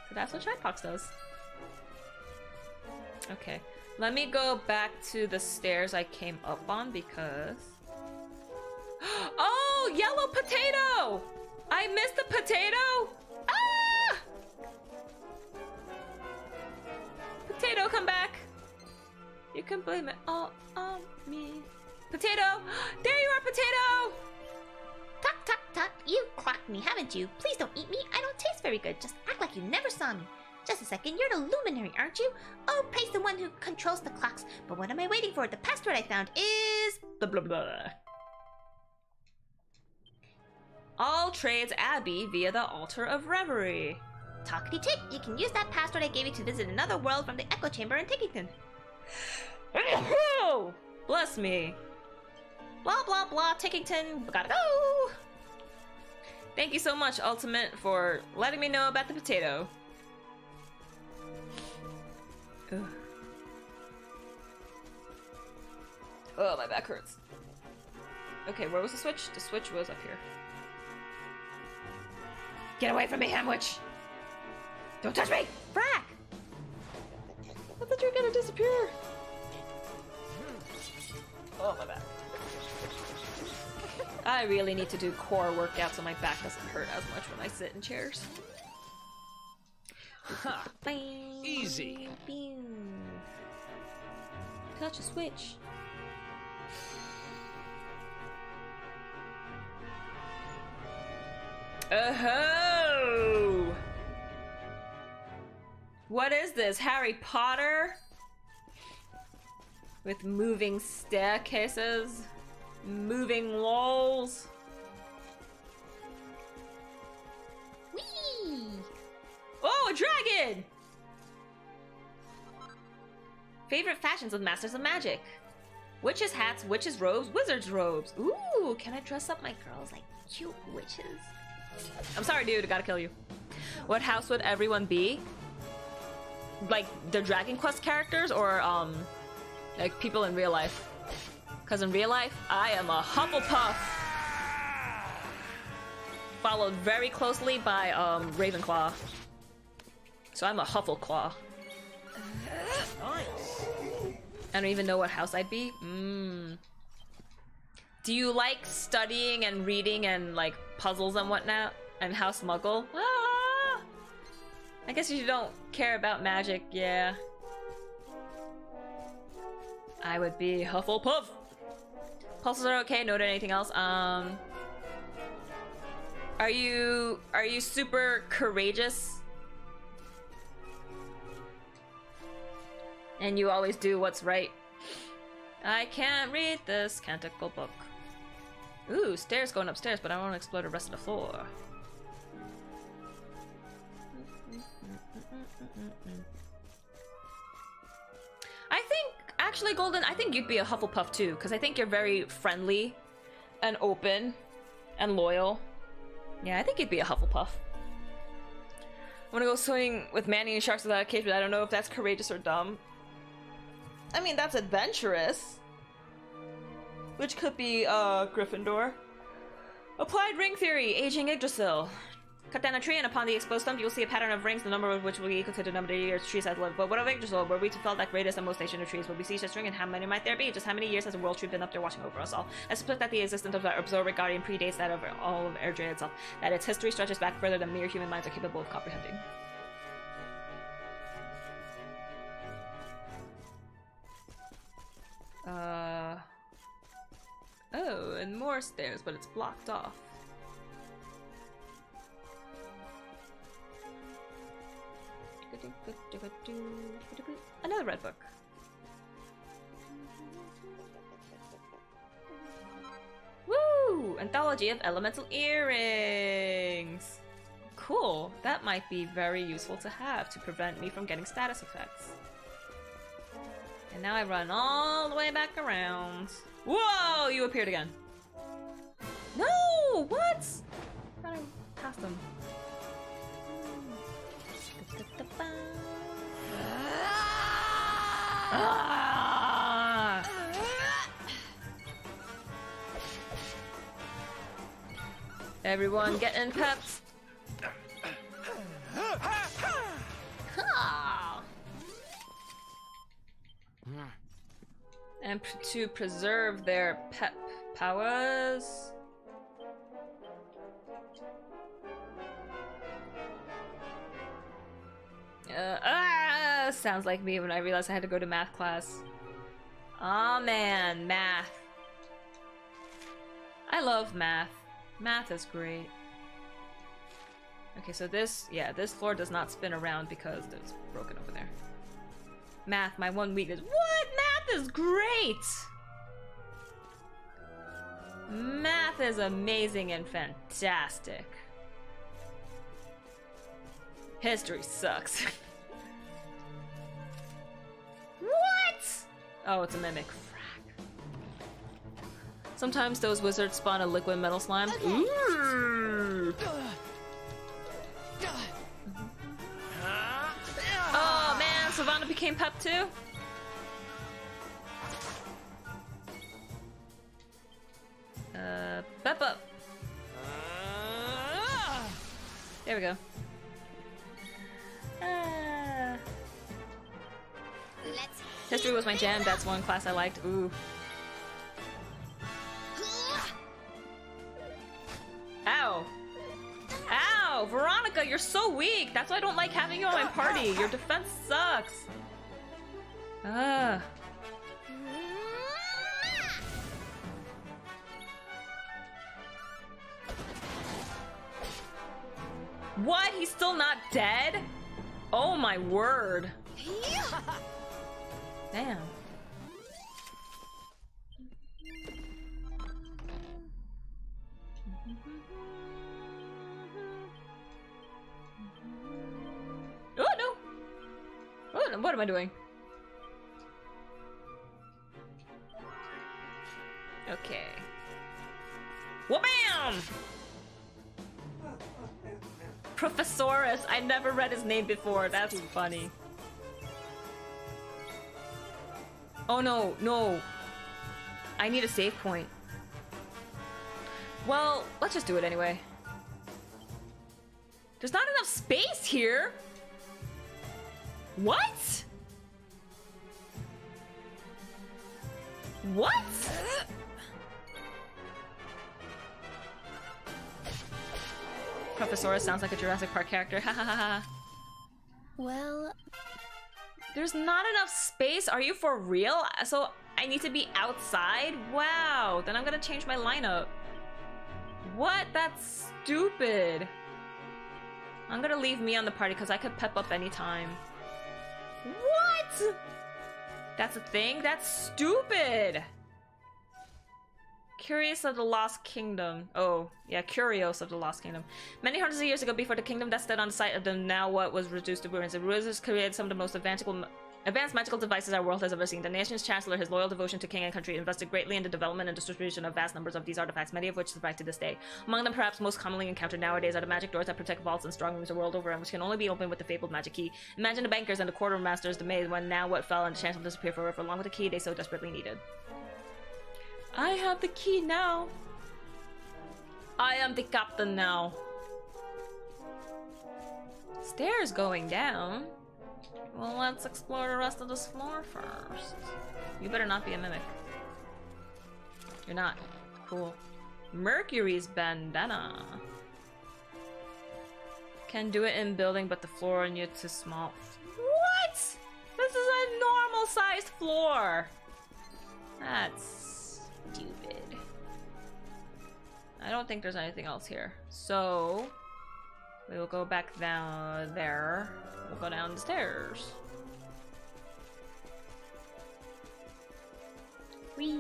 So that's what Shypox does. Okay, let me go back to the stairs I came up on because... Oh, yellow potato! I missed the potato! Ah! Potato, come back! You can blame it all on me. Potato! There you are, Potato! Tuck, tuck, tuck. You've clocked me, haven't you? Please don't eat me. I don't taste very good. Just act like you never saw me. Just a second. You're the luminary, aren't you? Oh, praise the one who controls the clocks. But what am I waiting for? The password I found is... Blah, blah, blah. All trades Abbey via the Altar of Reverie. Talkity-tick. You can use that password I gave you to visit another world from the Echo Chamber in Tickington. Bless me. Blah, blah, blah, Tickington, gotta go! Thank you so much, Ultimate, for letting me know about the potato. Ugh. Oh, my back hurts. Okay, where was the switch? The switch was up here. Get away from me, Hamwich! Don't touch me! Frack! I thought you were gonna disappear! Oh, my back. I really need to do core workouts so my back doesn't hurt as much when I sit in chairs. Huh. Bing. Easy. Bing. Touch a switch. Oh-ho! What is this? Harry Potter? With moving staircases? Moving walls? Whee! Oh, a dragon! Favorite fashions with Masters of Magic. Witches' hats, witches' robes, wizards' robes. Ooh, can I dress up my girls like cute witches? I'm sorry, dude, I gotta kill you. What house would everyone be? Like, the Dragon Quest characters or, um, like, people in real life? Because in real life, I am a Hufflepuff! Followed very closely by, um, Ravenclaw. So I'm a Huffleclaw. Nice. I don't even know what house I'd be. Mmm. Do you like studying and reading and like puzzles and whatnot? And how smuggle? Ah! I guess you don't care about magic, yeah. I would be Hufflepuff. Puzzles are okay, no to anything else. Um Are you are you super courageous? And you always do what's right. I can't read this canticle book. Ooh, stairs going upstairs, but I want to explore the rest of the floor. I think, actually, Golden, I think you'd be a Hufflepuff too, because I think you're very friendly and open and loyal. Yeah, I think you'd be a Hufflepuff. I'm gonna go swimming with Manny and sharks without a cage, but I don't know if that's courageous or dumb. I mean, that's adventurous. Which could be, uh, Gryffindor. Applied ring theory, aging Yggdrasil. Cut down a tree, and upon the exposed stump, you will see a pattern of rings, the number of which will be equal to the number of years trees have lived. But what of Yggdrasil? Were we to felt that greatest and most ancient of trees? Will we see such ring, and how many might there be? Just how many years has the world tree been up there watching over us all? I suspect that the existence of our observer guardian predates that of all of Erdrea itself, that its history stretches back further than mere human minds are capable of comprehending. Uh... Oh, and more stairs, but it's blocked off. Another red book. Woo! Anthology of elemental earrings! Cool. That might be very useful to have to prevent me from getting status effects. And now I run all the way back around. Whoa! You appeared again. No! What? I thought I passed them. Ah! Everyone getting peps. And to preserve their pep powers. Uh, ah, sounds like me when I realized I had to go to math class. Aw, man, math. I love math. Math is great. Okay, so this, yeah, this floor does not spin around because it's broken over there. Math, my one weakness. What? Math is great! Math is amazing and fantastic. History sucks. What? Oh, it's a mimic. Frack. Sometimes those wizards spawn a liquid metal slime. Okay. Ooh. Oh man, Sylvando became Pep too? Uh, pop up. There we go. Ah. History was my jam. That's one class I liked. Ooh. Ow. Ow, Veronica, you're so weak. That's why I don't like having you on my party. Your defense sucks. Ugh. What? He's still not dead? Oh my word. Damn. Oh no! Oh no, what am I doing? Okay. Wha-bam! Professorus! I never read his name before. That's funny. Oh no, no. I need a save point. Well, let's just do it anyway. There's not enough space here! What? What? Professorus sounds like a Jurassic Park character. Ha ha ha. Well, there's not enough space. Are you for real? So I need to be outside? Wow. Then I'm gonna change my lineup. What? That's stupid. I'm gonna leave me on the party because I could pep up anytime. What? That's a thing? That's stupid. Curious of the Lost Kingdom. Oh, yeah, Curios of the Lost Kingdom. Many hundreds of years ago, before the kingdom that stood on the site of the now what was reduced to ruins, the rulers created some of the most advanced magical devices our world has ever seen. The nation's chancellor, his loyal devotion to king and country, invested greatly in the development and distribution of vast numbers of these artifacts, many of which survive to this day. Among them, perhaps most commonly encountered nowadays, are the magic doors that protect vaults and strong rooms the world over, and which can only be opened with the fabled magic key. Imagine the bankers and the quartermasters, the maid, when now what fell and the chancellor disappeared forever, along with the key they so desperately needed. I have the key now. I am the captain now. Stairs going down. Well, let's explore the rest of this floor first. You better not be a mimic. You're not. Cool. Mercury's bandana. Can do it in building, but the floor on you too small. What? This is a normal sized floor. That's stupid. I don't think there's anything else here. So we will go back down there. We'll go down the stairs. Whee!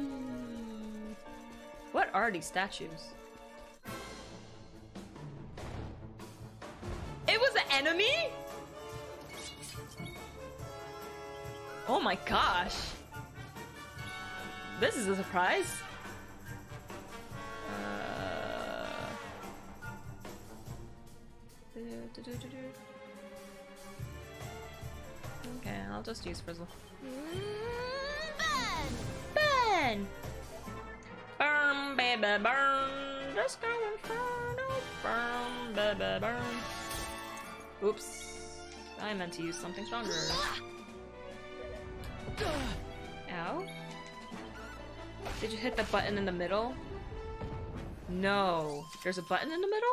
What are these statues? It was an enemy? Oh my gosh. This is a surprise. Uh... Okay, I'll just use Frizzle. Burn! Burn! Burn, baby, burn! Just go inferno! Burn, baby, burn! Oops. I meant to use something stronger. Ow. Did you hit the button in the middle? No. There's a button in the middle?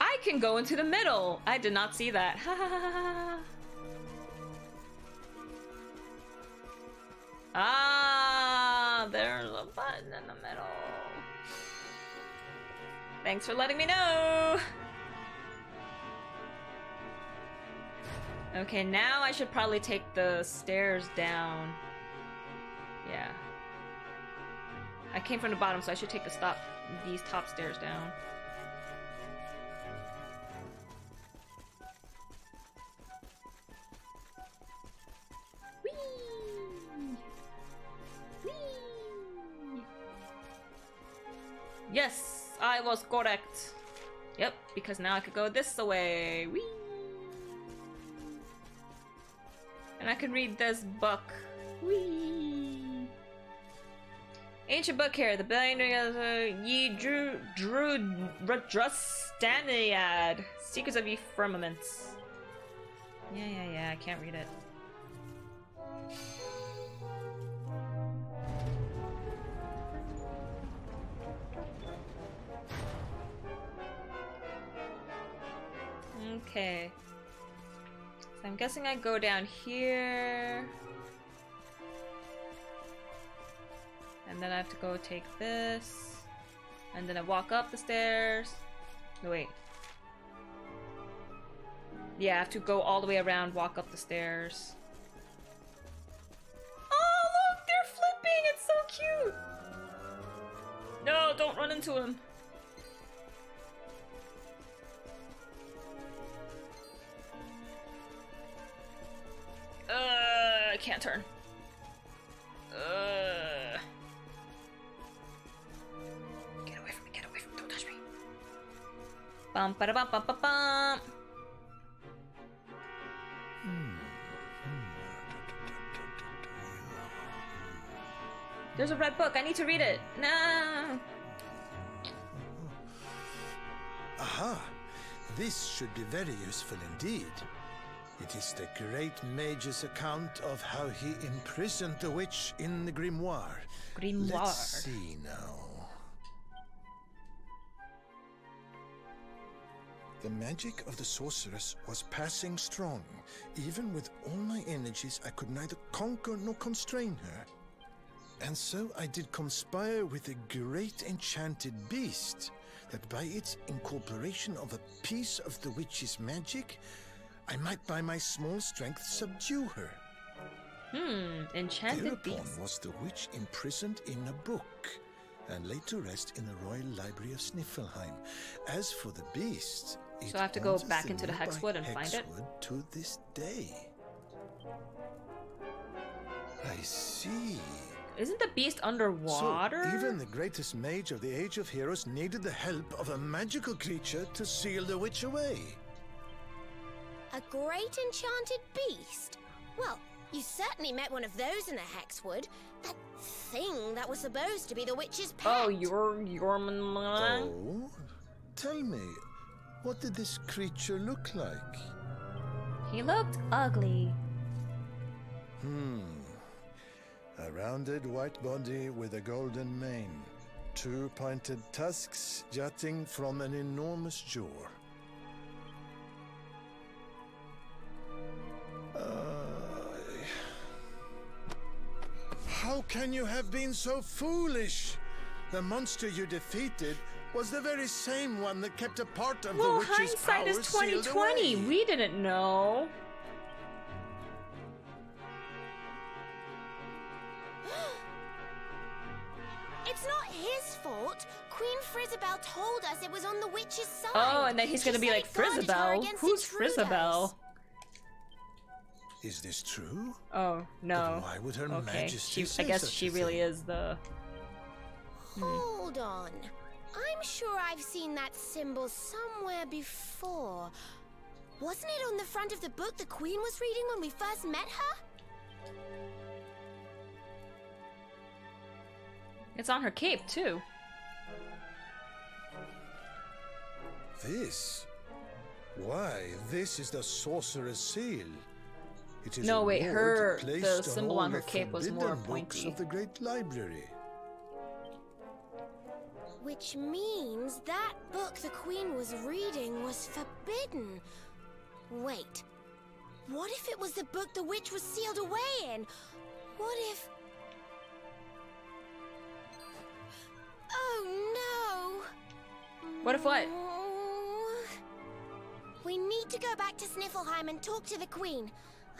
I can go into the middle! I did not see that. Ha ha ha ha. Ah, there's a button in the middle. Thanks for letting me know! Okay, now I should probably take the stairs down. Yeah. I came from the bottom, so I should take the stop these top stairs down. Whee! Whee! Yes, I was correct. Yep, because now I could go this way. Whee! And I can read this book. Whee! Ancient book here, the binding of the Ye Drew Drew Drustaniad. Secrets of Ye Firmaments. Yeah, yeah, yeah, I can't read it. Okay. So I'm guessing I go down here. And then I have to go take this. And then I walk up the stairs. No, wait. Yeah, I have to go all the way around, walk up the stairs. Oh, look! They're flipping! It's so cute! No, don't run into him. Uh, I can't turn. Uh. Get away from me, get away from me, don't touch me. Bum, ba da bum, bum, bum, bum. There's a red book, I need to read it. No. Aha, this should be very useful indeed. It is the great mage's account of how he imprisoned the witch in the grimoire. Grimoire. Let's see now. The magic of the sorceress was passing strong. Even with all my energies, I could neither conquer nor constrain her. And so I did conspire with a great enchanted beast, that by its incorporation of a piece of the witch's magic, I might by my small strength subdue her. Hmm, enchanted beast. Thereupon was the witch imprisoned in a book, and laid to rest in the Royal Library of Sniflheim. As for the beast, it so I have to go back into the Hexwood and find it? To this day. I see. Isn't the beast underwater? So, even the greatest mage of the Age of Heroes needed the help of a magical creature to seal the witch away. A great enchanted beast? Well, you certainly met one of those in the Hexwood. That thing that was supposed to be the witch's pet. Oh, you're... you're... Oh? Tell me, what did this creature look like? He looked ugly. Hmm. A rounded white body with a golden mane. Two pointed tusks jutting from an enormous jaw. Uh, how can you have been so foolish? The monster you defeated was the very same one that kept a part of well, the witch's powers. Well, hindsight is twenty twenty. We didn't know. It's not his fault. Queen Frysabel told us it was on the witch's side. Oh, and then he's going to be like, Frysabel? Who's Frysabel? Is this true? Oh, no. But why would her okay. majesty she, say I guess such she really thing? Is the... Hmm. Hold on. I'm sure I've seen that symbol somewhere before. Wasn't it on the front of the book the Queen was reading when we first met her? It's on her cape, too. This? Why, this is the sorcerer's seal. It is no, wait, her, the symbol on her cape was more pointy. Of the great library. Which means that book the Queen was reading was forbidden. Wait, what if it was the book the witch was sealed away in? What if... Oh, no! What if what? We need to go back to Sniflheim and talk to the Queen.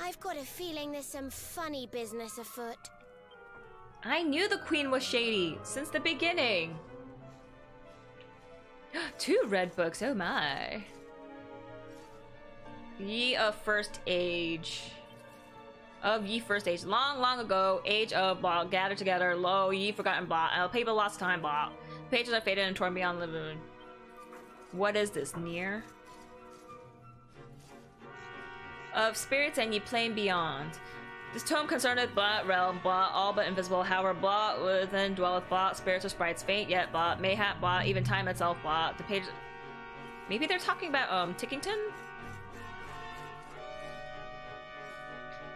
I've got a feeling there's some funny business afoot. I knew the Queen was shady since the beginning. Two red books, oh my. Ye of First Age. Of Ye First Age. Long, long ago, age of blah, gathered together, lo, ye forgotten blah, I'll paper lost time blah. Pages are faded and torn beyond the moon. What is this, Nier? of spirits and ye plane beyond. This tome concerneth blah, realm, blah, all but invisible, however, blah, within dwelleth blah, spirits or sprites faint, yet blah, mayhap, blah, even time itself, blah, the page... Maybe they're talking about, um, Tickington?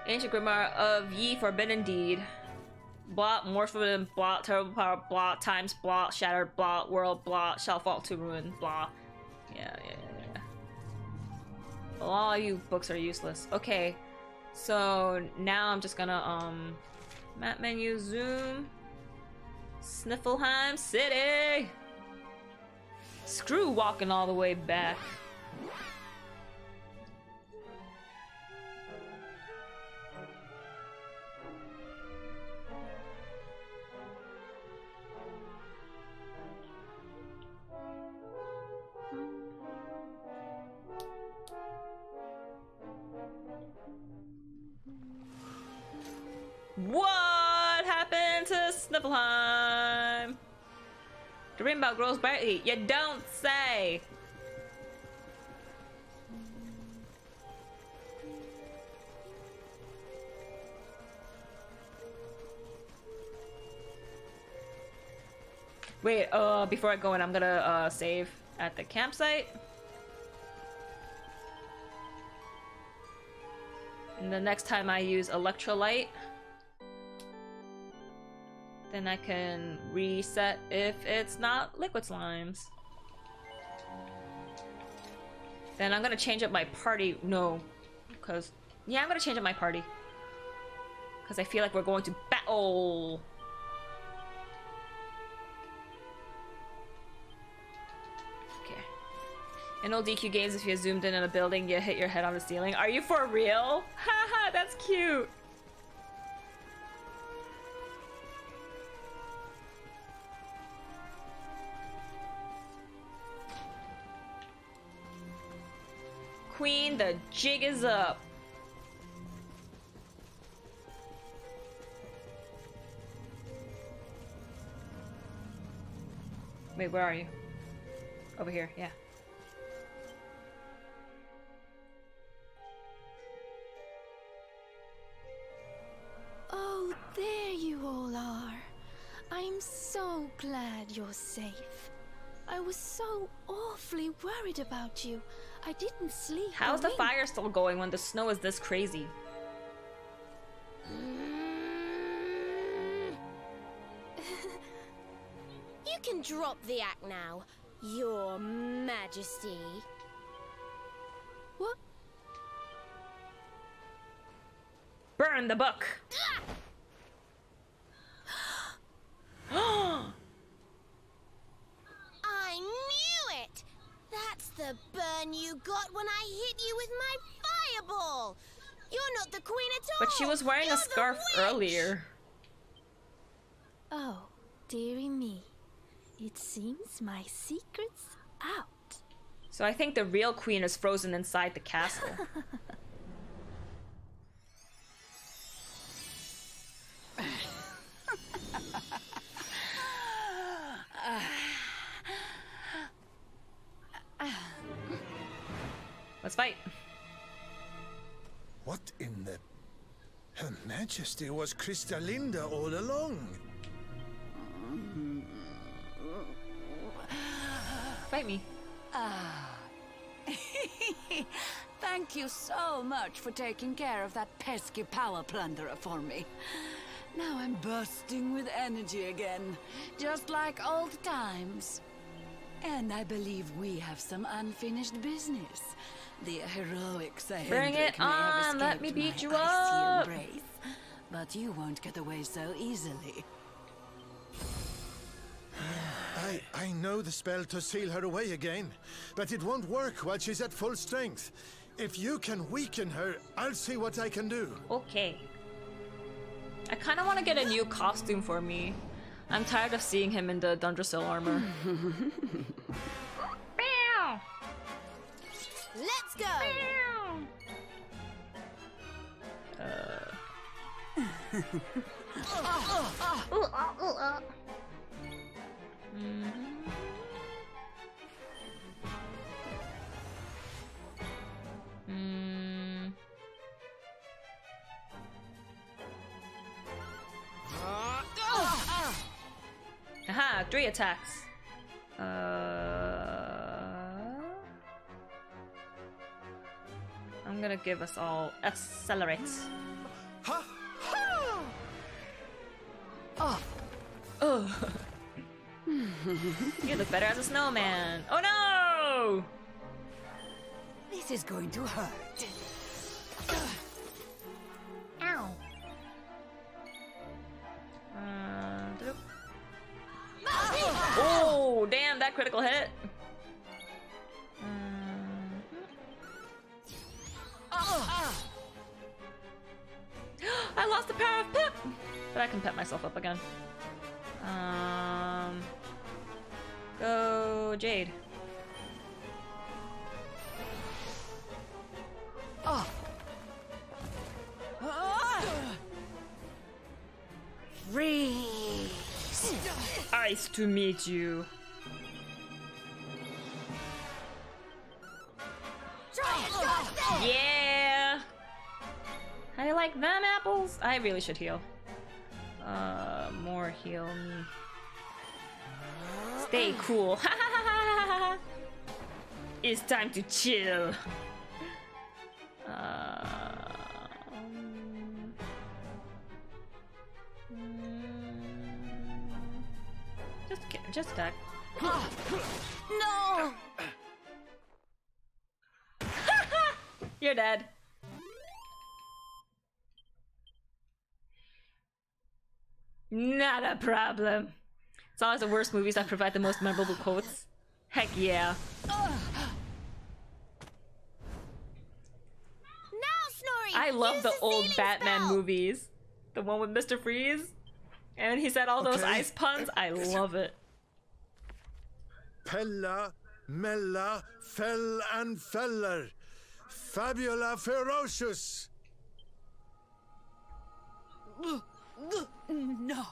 Ancient Grimoire of ye forbidden deed. Blot, more forbidden, blot, terrible power, blot, times, blot, shattered, blot, world, blot, shall fall to ruin, blot. Yeah, yeah, yeah, yeah. Well, all you books are useless. Okay. So now I'm just gonna um map menu zoom Sniflheim City. Screw walking all the way back. What happened to Sniflheim? The rainbow grows brightly. You don't say. Wait, uh, before I go in, I'm gonna uh, save at the campsite. And the next time I use electrolyte, then I can reset if it's not liquid slimes. Then I'm gonna change up my party. No, because yeah, I'm gonna change up my party because I feel like we're going to battle. Okay. In old D Q games, if you zoomed in on a building, you hit your head on the ceiling. Are you for real? Haha, that's cute. Queen, the jig is up. Wait, where are you? Over here, yeah. Oh, there you all are. I'm so glad you're safe. I was so awfully worried about you. I didn't sleep. How's the fire still going when the snow is this crazy? Mm. You can drop the act now, Your Majesty. What? Burn the book! I knew it! That's the burn you got when I hit you with my fireball! You're not the queen at all! But she was wearing You're a scarf earlier. Oh, dearie me. It seems my secret's out. So I think the real queen is frozen inside the castle. Let's fight. What in the... Her Majesty was Krystalinda all along. Fight me. Ah. Thank you so much for taking care of that pesky power plunderer for me. Now I'm bursting with energy again, just like old times. And I believe we have some unfinished business. The heroic Sir Bring Hendrik it may on! Have Let me beat you up! Embrace, but you won't get away so easily. I, I know the spell to seal her away again, but it won't work while she's at full strength. If you can weaken her, I'll see what I can do. Okay. I kind of want to get a new costume for me. I'm tired of seeing him in the Dundrasil armor. Bow! Let's go! Bow! Uh. oh, oh, oh. Ooh, oh, ooh, oh. Mm-hmm. Mm. three attacks. Uh, I'm gonna give us all accelerate. Huh? Oh. Oh. You look better as a snowman. Oh no! This is going to hurt. Ow. Uh, oh, damn, that critical hit. Uh-huh. I lost the power of pep, but I can pep myself up again. Um, go Jade. Oh. Freeze! Nice to meet you. Yeah! How do you like them apples? I really should heal. Uh, more heal me. Stay cool. Ha ha ha ha! It's time to chill. Uh, um, just just that. No. You're dead. Not a problem. It's always the worst movies that provide the most memorable quotes. Heck yeah. I love the old Batman movies. The one with Mister Freeze. And he said all those ice puns. I love it. Pella, Mella, Fell and Feller. Fabula Ferocious. No.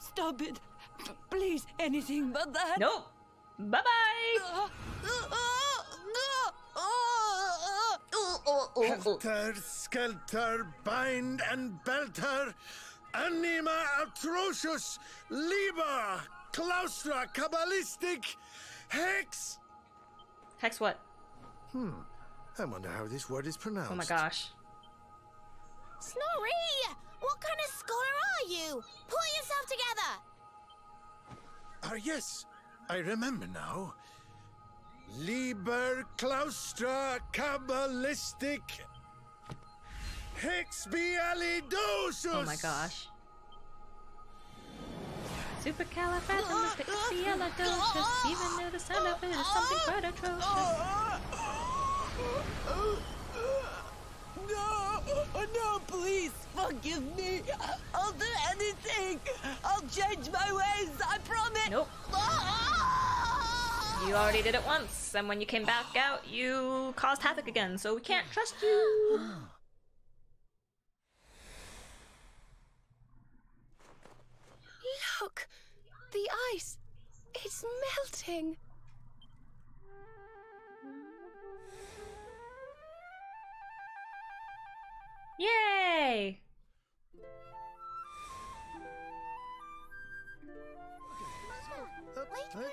Stop it. Please, anything but that. Nope. Bye-bye. Helter, skelter, bind and belt her, anima atrocious, liber, claustra, cabalistic, hex. Hex what? Hmm. I wonder how this word is pronounced. Oh my gosh. Snorri! What kind of scholar are you? Pull yourself together. Ah, yes. I remember now. Liber, claustra, cabalistic, hexbialidocious. Oh my gosh. Supercalifragilisticexpialidocious. Even though the sound of it is something quite atrocious. No, no, please forgive me. I'll do anything. I'll change my ways. I promise. Nope. You already did it once, and when you came back out, you caused havoc again, so we can't trust you! Look! The ice! It's melting! Yay! Wait for me!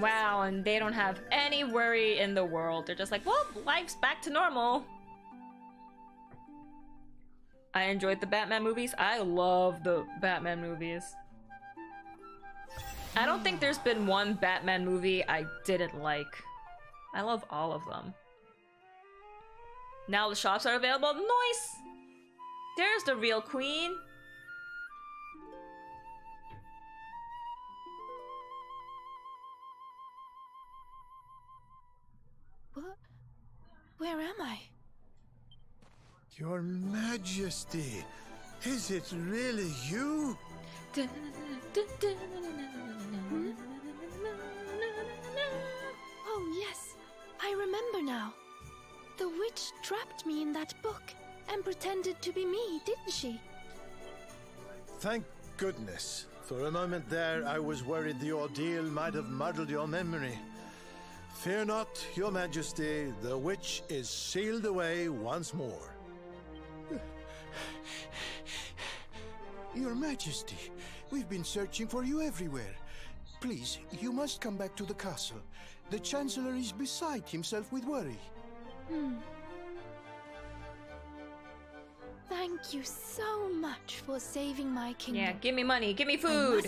Wow, and they don't have any worry in the world. They're just like, well, life's back to normal. I enjoyed the Batman movies. I love the Batman movies. I don't think there's been one Batman movie I didn't like. I love all of them. Now the shops are available. Nice! There's the real queen. What? Where am I? Your Majesty! Is it really you? Hmm? Oh yes, I remember now. The witch trapped me in that book and pretended to be me, didn't she? Thank goodness. For a moment there, I was worried the ordeal might have muddled your memory. Fear not, Your Majesty. The witch is sealed away once more. Your Majesty, we've been searching for you everywhere. Please, you must come back to the castle. The Chancellor is beside himself with worry. Hmm. Thank you so much for saving my kingdom. Yeah, give me money, give me food,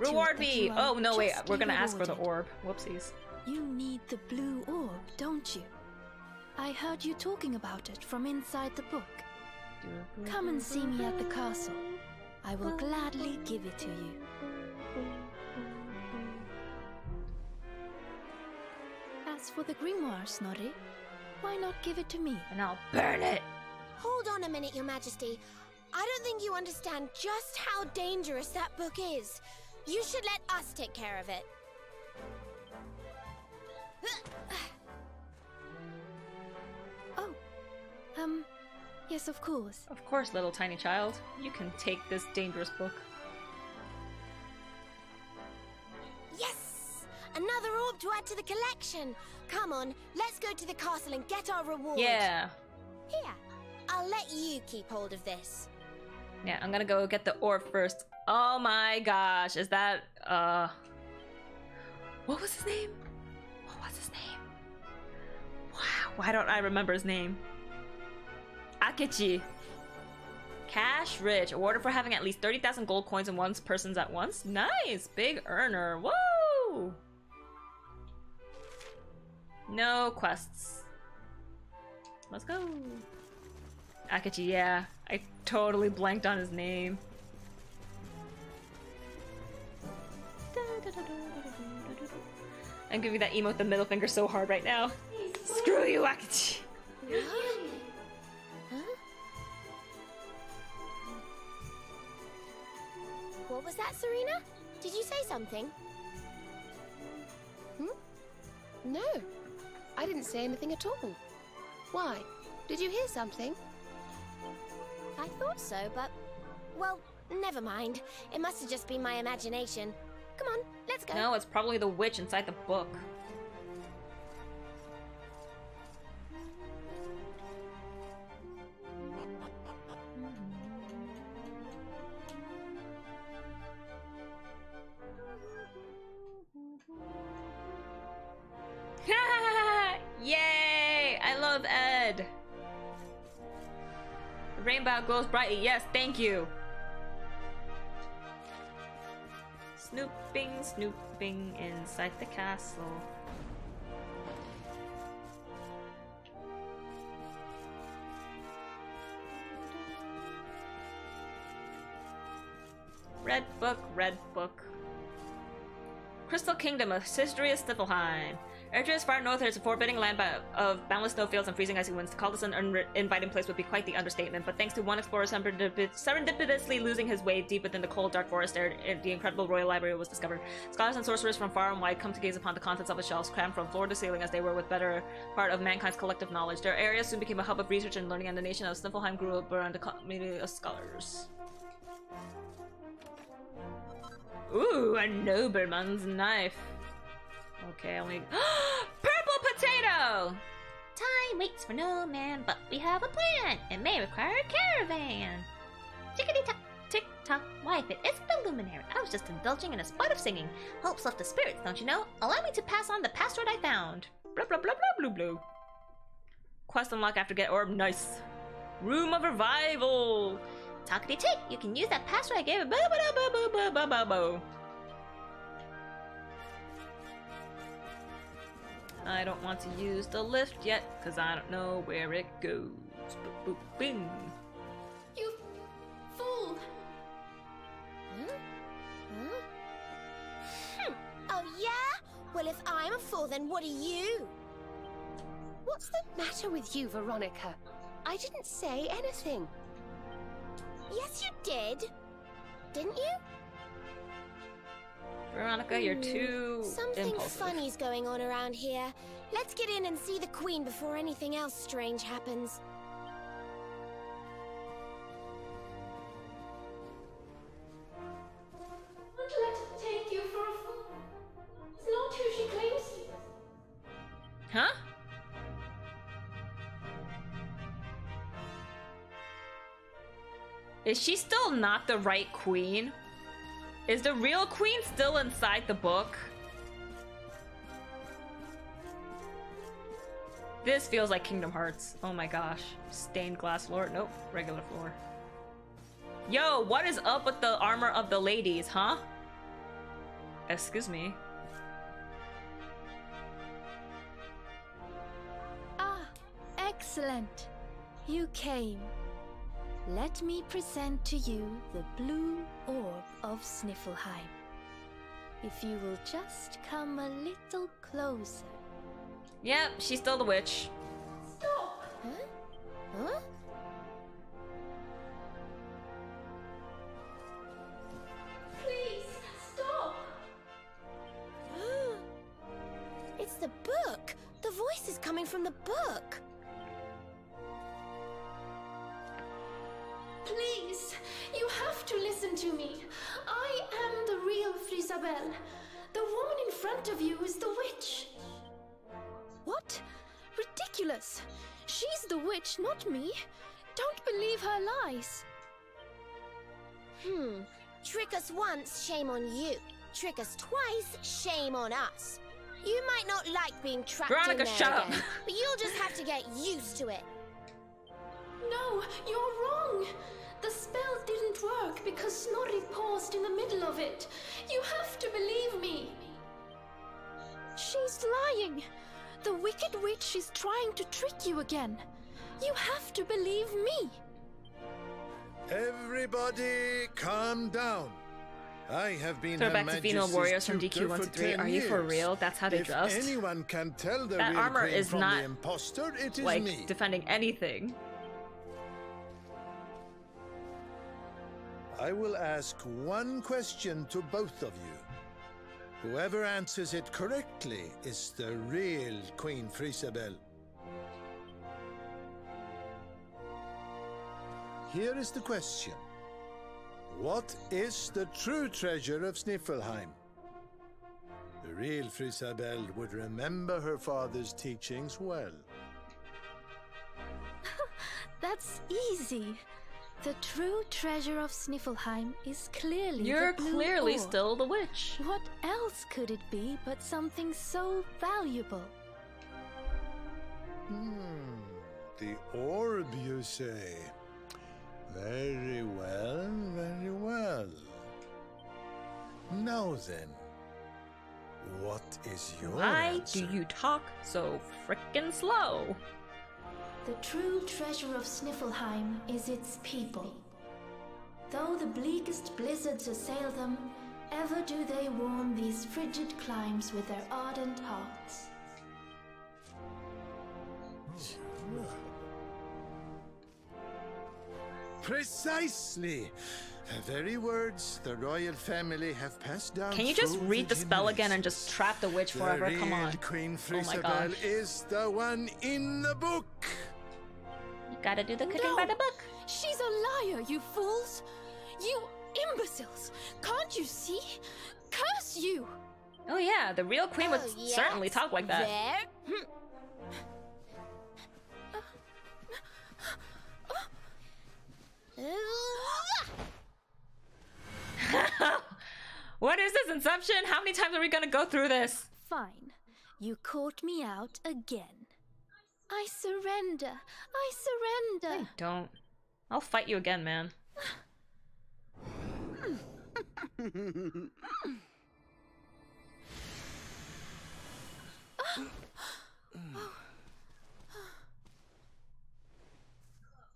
reward me. Oh no, wait, we're gonna ask for the orb. Whoopsies. You need the blue orb, don't you? I heard you talking about it from inside the book. Come and see me at the castle. I will gladly give it to you. As for the grimoire, Snorri, why not give it to me? And I'll burn it! Hold on a minute, Your Majesty. I don't think you understand just how dangerous that book is. You should let us take care of it. Oh, um, yes, of course. Of course, little tiny child. You can take this dangerous book. Yes! Another orb to add to the collection. Come on, let's go to the castle and get our reward. Yeah. Here. I'll let you keep hold of this. Yeah, I'm gonna go get the orb first. Oh my gosh, is that, uh... What was his name? What was his name? Wow, why don't I remember his name? Akechi. Cash rich. Awarded for having at least thirty thousand gold coins in one person's at once. Nice! Big earner. Woo! No quests. Let's go. Akechi, yeah. I totally blanked on his name. I'm giving that emote the middle finger so hard right now. Screw you, Akechi! Huh? What was that, Serena? Did you say something? Hmm? No. I didn't say anything at all. Why? Did you hear something? I thought so, but... Well, never mind. It must have just been my imagination. Come on, let's go. No, it's probably the witch inside the book. Yay! I love Ed! The rainbow glows brightly. Yes, thank you! Snooping, snooping inside the castle. Red book, red book. Crystal Kingdom of History of Sniflheim. Erdrea's far north is a forbidding land of boundless snowfields and freezing icy winds. To call this an uninviting place would be quite the understatement, but thanks to one explorer serendipitously losing his way deep within the cold, dark forest, the incredible royal library was discovered. Scholars and sorcerers from far and wide come to gaze upon the contents of its shelves, crammed from floor to ceiling as they were with better part of mankind's collective knowledge. Their area soon became a hub of research and learning, and the nation of Sniflheim grew around the community of scholars. Ooh, a nobleman's knife. Okay, only purple potato! Time waits for no man, but we have a plan. It may require a caravan. Tickety-tock, tick-tock, why if it isn't the luminary. I was just indulging in a spot of singing. Helps lift the spirits, don't you know? Allow me to pass on the password I found. Blah, blah, blah, blah, blah, blah. Quest unlock after get orb, nice. Room of Revival. Talkity-tick, you can use that password I gave it. Ba-ba-da-ba-ba-ba-ba-ba-bo. I don't want to use the lift yet, because I don't know where it goes. Boop, boop, bing. You fool! Huh? Huh? Hmm. Oh, yeah? Well, if I'm a fool, then what are you? What's the matter with you, Veronica? I didn't say anything. Yes, you did. Didn't you? Veronica, you're too Something impulsive. Funny's going on around here. Let's get in and see the Queen before anything else strange happens. Don't let it take you for a fool. It's not who she claims she is. Huh? Is she still not the right queen? Is the real queen still inside the book? This feels like Kingdom Hearts. Oh my gosh. Stained glass floor. Nope. Regular floor. Yo, what is up with the armor of the ladies, huh? Excuse me. Ah, excellent. You came. Let me present to you the blue orb of Sniflheim. If you will just come a little closer. Yep, she's still the witch. Stop! Huh? Huh? Please, stop! It's the book! The voice is coming from the book! Please, you have to listen to me. I am the real Frysabel. The woman in front of you is the witch. What? Ridiculous. She's the witch, not me. Don't believe her lies. Hmm. Trick us once, shame on you. Trick us twice, shame on us. You might not like being trapped Veronica, in there shut again, up. But you'll just have to get used to it. No, you're wrong. The spell didn't work because Snorri paused in the middle of it. You have to believe me. She's lying. The wicked witch is trying to trick you again. You have to believe me. Everybody calm down. I have been so back to female warriors from D Q one to three. Are you for real? That's how they dressed? Anyone can tell the that armor is not imposter, it is like me. Defending anything. I will ask one question to both of you. Whoever answers it correctly is the real Queen Frysabel. Here is the question. What is the true treasure of Sniflheim? The real Frysabel would remember her father's teachings well. That's easy. The true treasure of Sniflheim is clearly You're the blue clearly orb. Still the witch. What else could it be but something so valuable? Hmm, the orb, you say? Very well, very well. Now then, what is your Why answer? do you talk so frickin' slow? The true treasure of Sniflheim is its people. Though the bleakest blizzards assail them, ever do they warm these frigid climes with their ardent hearts. Precisely! The very words the royal family have passed down. Can you just read the spell again and just trap the witch forever? Come on. Queen Frysabel is the one in the book. Gotta do the cooking no, by the book. She's a liar, you fools! You imbeciles! Can't you see? Curse you! Oh yeah, the real queen oh, would yes. certainly talk like that. There? What is this, Inception? How many times are we gonna go through this? Fine. You caught me out again. I surrender. I surrender. I don't. I'll fight you again, man.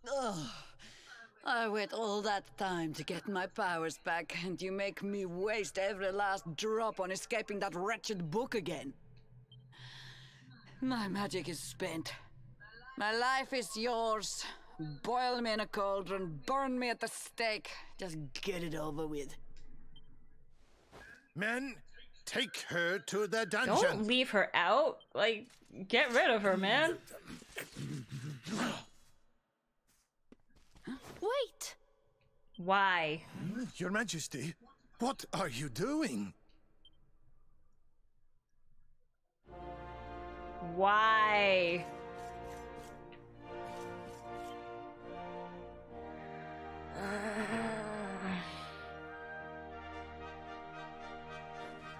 Oh, I wait all that time to get my powers back, and you make me waste every last drop on escaping that wretched book again. My magic is spent. My life is yours. Boil me in a cauldron, burn me at the stake. Just get it over with. Men, take her to the dungeon. Don't leave her out. Like, get rid of her, man. Wait. Why? Your Majesty, what are you doing? Why?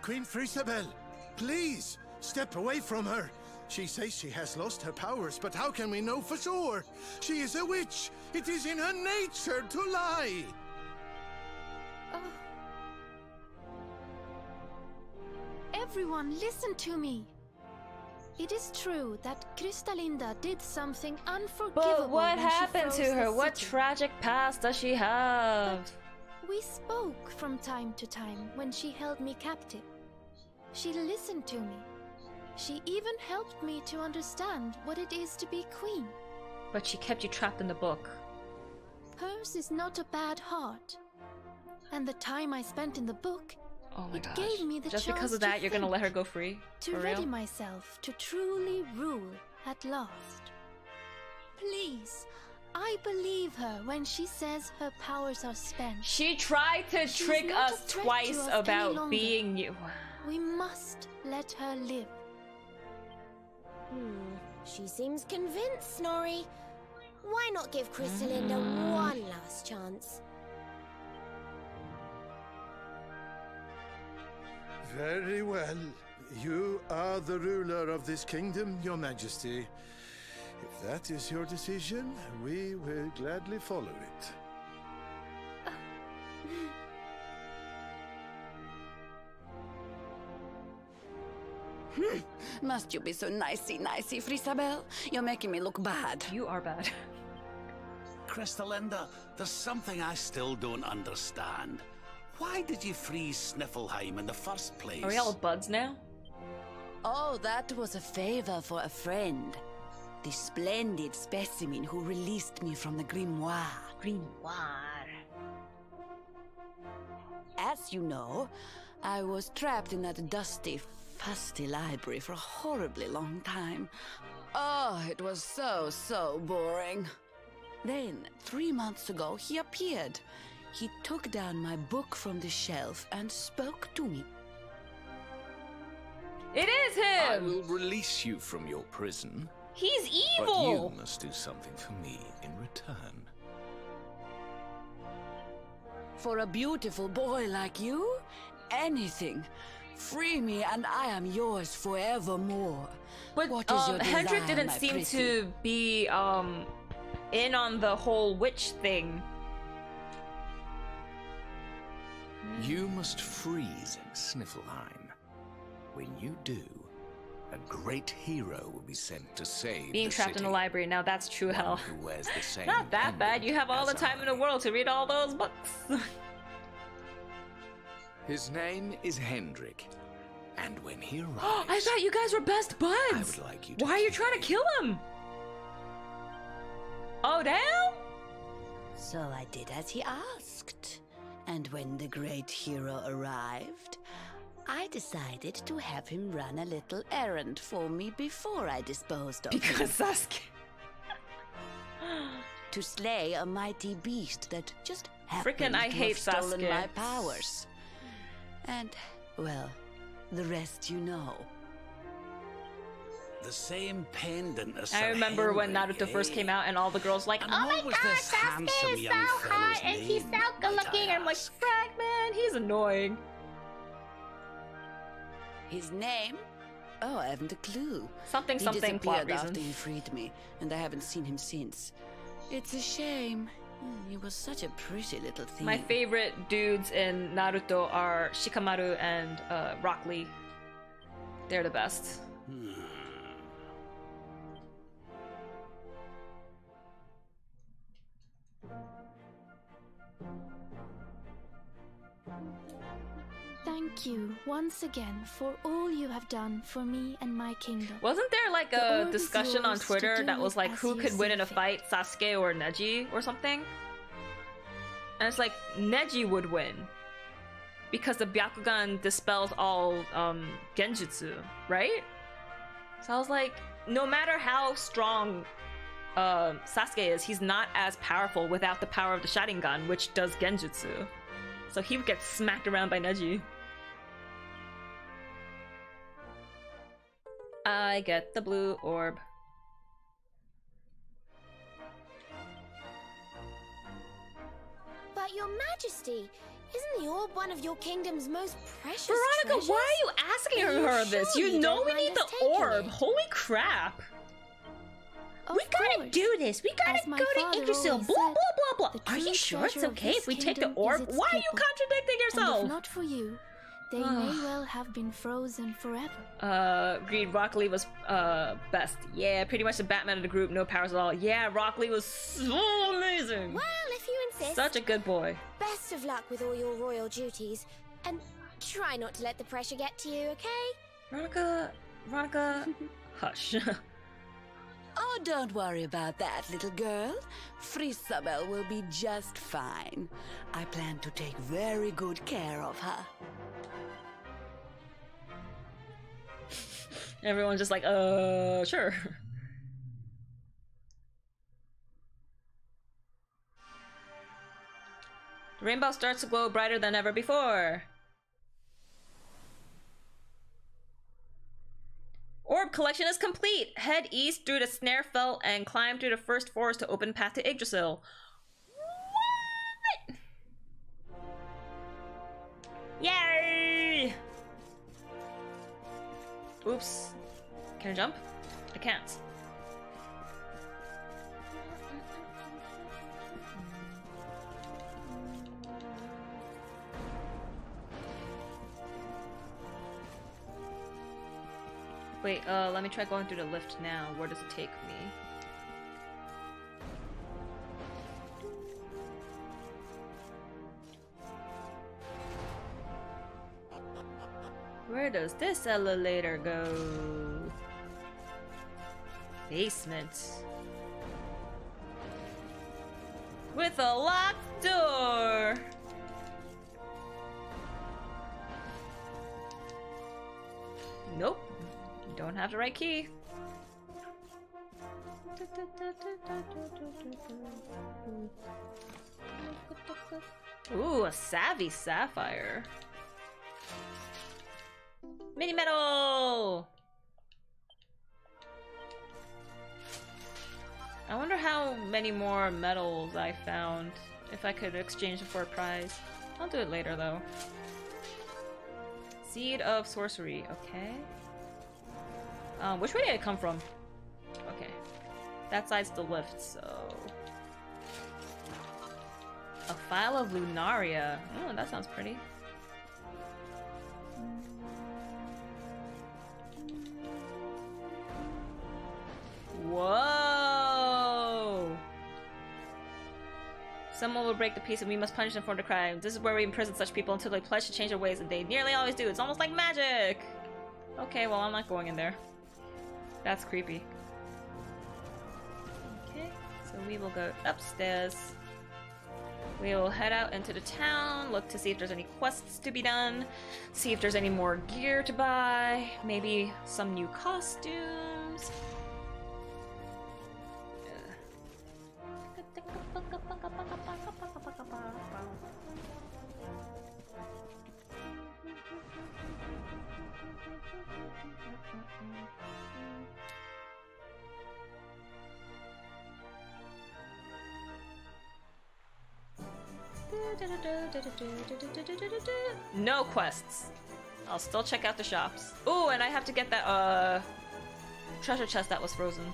Queen Frysabel, please, step away from her. She says she has lost her powers, but how can we know for sure? She is a witch. It is in her nature to lie. Oh. Everyone, listen to me. It is true that Krystalinda did something unforgivable. But what happened to her? What tragic past does she have? But we spoke from time to time when she held me captive. She listened to me. She even helped me to understand what it is to be queen. But she kept you trapped in the book. Hers is not a bad heart. And the time I spent in the book, oh my it gosh. gave me the Just chance because of that, to you're going to let her go free? To For ready real? myself to truly rule at last. Please, I believe her when she says her powers are spent. She tried to She's trick us twice us about being you. We must let her live. Hmm, she seems convinced, Snorri. Why not give Krystalinda mm. one last chance? Very well. You are the ruler of this kingdom, Your Majesty. If that is your decision, we will gladly follow it. Hmm. Must you be so nicey-nicey, Frysabel? You're making me look bad. You are bad. Krystalinda, there's something I still don't understand. Why did you freeze Sniflheim in the first place? Are we all buds now? Oh, that was a favor for a friend. The splendid specimen who released me from the grimoire. Grimoire. As you know, I was trapped in that dusty, fusty library for a horribly long time. Oh, it was so, so boring. Then, three months ago, he appeared. He took down my book from the shelf and spoke to me. It is him! I will release you from your prison. He's evil! But you must do something for me in return. For a beautiful boy like you? Anything. Free me and I am yours forevermore. But what is um, your desire, Hendrik didn't my seem pretty? to be um, in on the whole witch thing. You must freeze Sniflheim. When you do, a great hero will be sent to save Being the trapped city. in the library, now that's true One hell. Who wears the same Not that bad, you have all the time I. in the world to read all those books. His name is Hendrik, and when he arrives... Oh, I thought you guys were best buds! I would like you to Why are you trying him. to kill him? Oh, damn? So I did as he asked. And when the great hero arrived, I decided to have him run a little errand for me before I disposed of him. Because Sasuke... to slay a mighty beast that just happened I to hate have Sasuke. stolen my powers. And, well, the rest you know. The same pendant as I remember Henry, when Naruto eh? first came out and all the girls like, and oh my god, Sasuke is so hot and he's so good looking and I'm like, fuck man, he's annoying. His name? Oh, I haven't a clue. Something he something plot reason. After he freed me, and I haven't seen him since. It's a shame. He was such a pretty little thing. My favorite dudes in Naruto are Shikamaru and uh, Rock Lee. They're the best. Hmm. Thank you once again for all you have done for me and my kingdom. Wasn't there like a the discussion on Twitter that was like who could win in a fight, Sasuke or Neji or something? And it's like Neji would win because the Byakugan dispelled all um, Genjutsu, right? So I was like, no matter how strong uh, Sasuke is, he's not as powerful without the power of the Sharingan, which does Genjutsu. So he would get smacked around by Neji. I get the blue orb. But your majesty, isn't the orb one of your kingdom's most precious Veronica, treasures? Why are you asking are you her sure this? You, you know we need the orb. It. Holy crap. Of we course. gotta do this. We gotta go to Yggdrasil. Blah, blah, blah, blah. Are you sure it's okay if we take the orb? Why people? are you contradicting yourself? And if not for you, they may well have been frozen forever. Uh, agreed. Rock Lee was uh best. Yeah, pretty much the Batman of the group. No powers at all. Yeah, Rock Lee was so amazing. Well, if you insist. Such a good boy. Best of luck with all your royal duties, and try not to let the pressure get to you. Okay? Veronica, Veronica, hush. Oh, don't worry about that, little girl. Frysabel will be just fine. I plan to take very good care of her. Everyone's just like, uh, sure. The rainbow starts to glow brighter than ever before. Orb collection is complete! Head east through the Snaerfelt and climb through the first forest to open path to Yggdrasil. What? Yay! Oops. Can I jump? I can't. Wait, uh, let me try going through the lift now. Where does it take me? Where does this elevator go? Basement. With a locked door! Nope. Don't have the right key. Ooh, a savvy sapphire. Mini metal! I wonder how many more medals I found if I could exchange them for a prize. I'll do it later though. Seed of sorcery, okay. Um, which way did it come from? Okay. That side's the lift, so... A file of Lunaria. Oh, that sounds pretty. Whoa! Someone will break the peace and we must punish them for the crime. This is where we imprison such people until they pledge to change their ways, and they nearly always do. It's almost like magic! Okay, well, I'm not going in there. That's creepy. Okay, so we will go upstairs. We will head out into the town, look to see if there's any quests to be done, see if there's any more gear to buy, maybe some new costumes. No quests. I'll still check out the shops. Ooh, and I have to get that uh treasure chest that was frozen.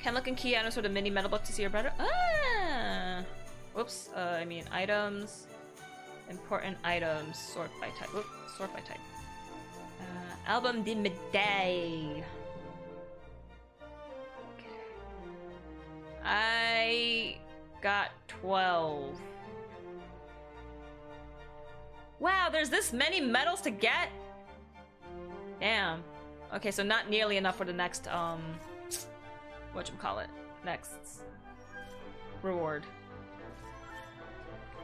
Can look in key items for the mini metal book to see your brother. Ah! Whoops. Uh, I mean items. Important items. Sort by type. Oop, sort by type. Uh, album de Midday. I got twelve. Wow, there's this many medals to get? Damn. Okay, so not nearly enough for the next, um... whatchamacallit. Next... reward.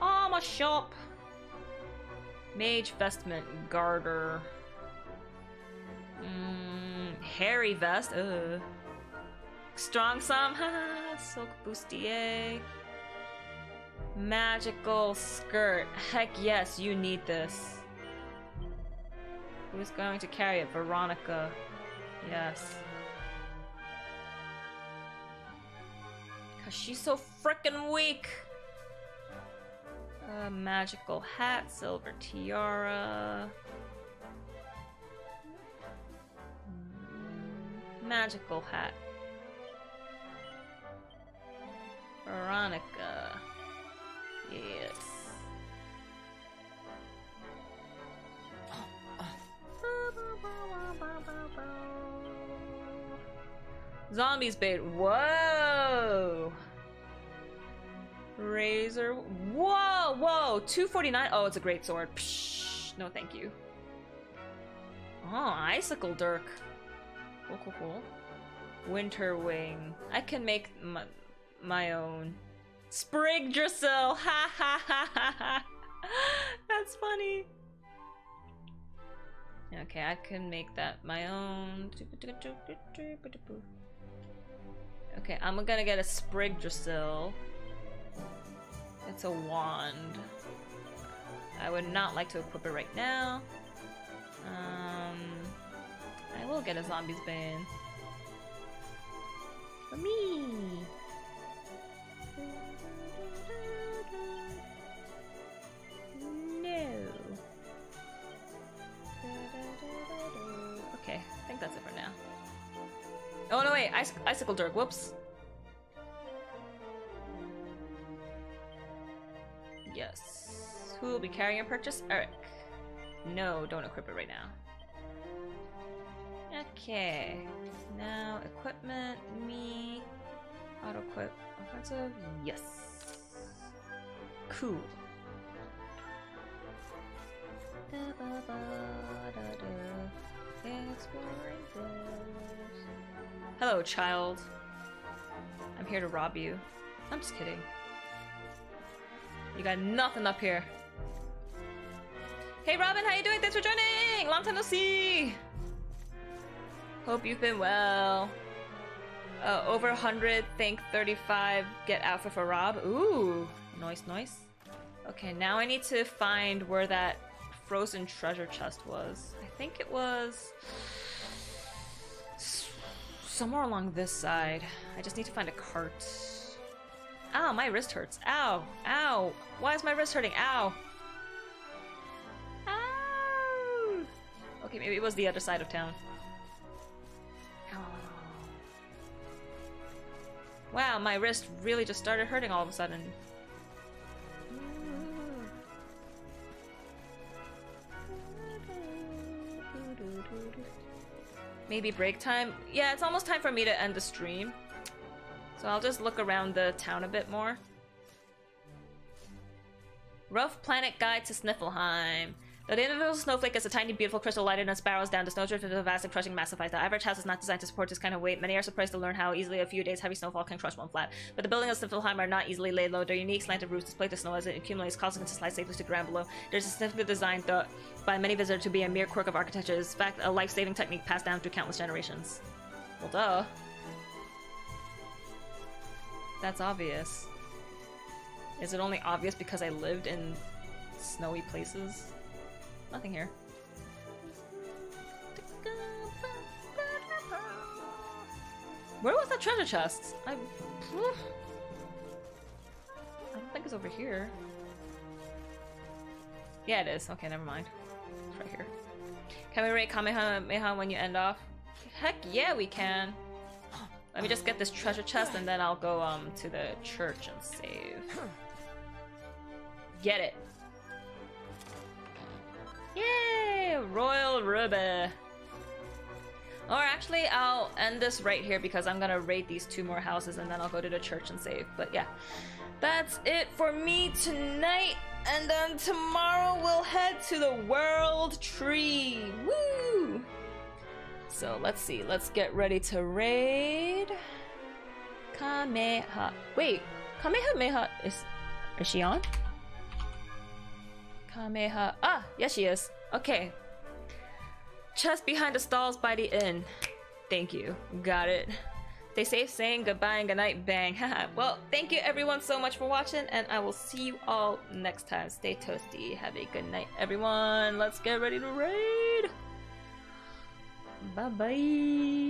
Oh, my shop! Mage vestment. Garter. Mmm... Hairy vest. Ugh. Strong Psalm, haha, silk bustier. Magical skirt. Heck yes, you need this. Who's going to carry it? Veronica. Yes. Cause she's so frickin' weak. Uh, magical hat, silver tiara. Magical hat. Veronica. Yes. Zombies bait. Whoa. Razor. Whoa, whoa. two forty-nine. Oh, it's a great sword. Psh, no, thank you. Oh, icicle dirk. Cool, cool, cool. Winter wing. I can make my, my own. Sprigdrasil. Ha ha ha ha ha. That's funny. Okay, I can make that my own. Okay, I'm gonna get a Sprigdrasil. It's a wand. I would not like to equip it right now. Um, I will get a Zombie's Bane. For me! No. Okay, I think that's it for now. Oh no wait, Ic icicle dirk, whoops. Yes. Who will be carrying your purchase? Eric. No, don't equip it right now. Okay. Now equipment, me. Auto equip offensive. Yes. Cool. Da, ba, ba, da, da. Hello, child. I'm here to rob you. I'm just kidding. You got nothing up here. Hey, Robin, how you doing? Thanks for joining! Long time no see! Hope you've been well. Uh, over one hundred, thank thirty-five, get alpha for Rob. Ooh, nice, nice. Okay, now I need to find where that frozen treasure chest was. I think it was somewhere along this side. I just need to find a cart. Ow, my wrist hurts. Ow, ow. Why is my wrist hurting? Ow. Ow. Okay, maybe it was the other side of town. Ow. Wow, my wrist really just started hurting all of a sudden. Maybe break time? Yeah, it's almost time for me to end the stream. So I'll just look around the town a bit more. Rough Planet Guide to Sniflheim. Though the individual snowflake is a tiny, beautiful crystal lighted and spirals down, the snowdrift is a vast and crushing mass of ice. The average house is not designed to support this kind of weight. Many are surprised to learn how easily a few days' heavy snowfall can crush one flat. But the buildings of Sniflheim are not easily laid low. Their unique slanted roofs display the snow as it accumulates, causing it to slide safely to ground below. There's a significant design thought by many visitors to be a mere quirk of architecture. It's in fact a life-saving technique passed down through countless generations. Well, duh. That's obvious. Is it only obvious because I lived in snowy places? Nothing here. Where was that treasure chest? I, I don't think it's over here. Yeah, it is. Okay, never mind. It's right here. Can we rate Kamehameha when you end off? Heck yeah, we can. Let me just get this treasure chest and then I'll go um to the church and save. Get it. Yay! Royal Ruby! Or actually, I'll end this right here because I'm gonna raid these two more houses and then I'll go to the church and save. But yeah, that's it for me tonight. And then tomorrow we'll head to the World Tree! Woo! So let's see, let's get ready to raid... Kameha... Wait, Kamehameha is... Is she on? Kameha... Ah! Yes, she is. Okay. Chest behind the stalls by the inn. Thank you. Got it. Stay safe, saying goodbye and goodnight, bang. Haha. Well, thank you everyone so much for watching, and I will see you all next time. Stay toasty. Have a good night, everyone. Let's get ready to raid! Bye-bye!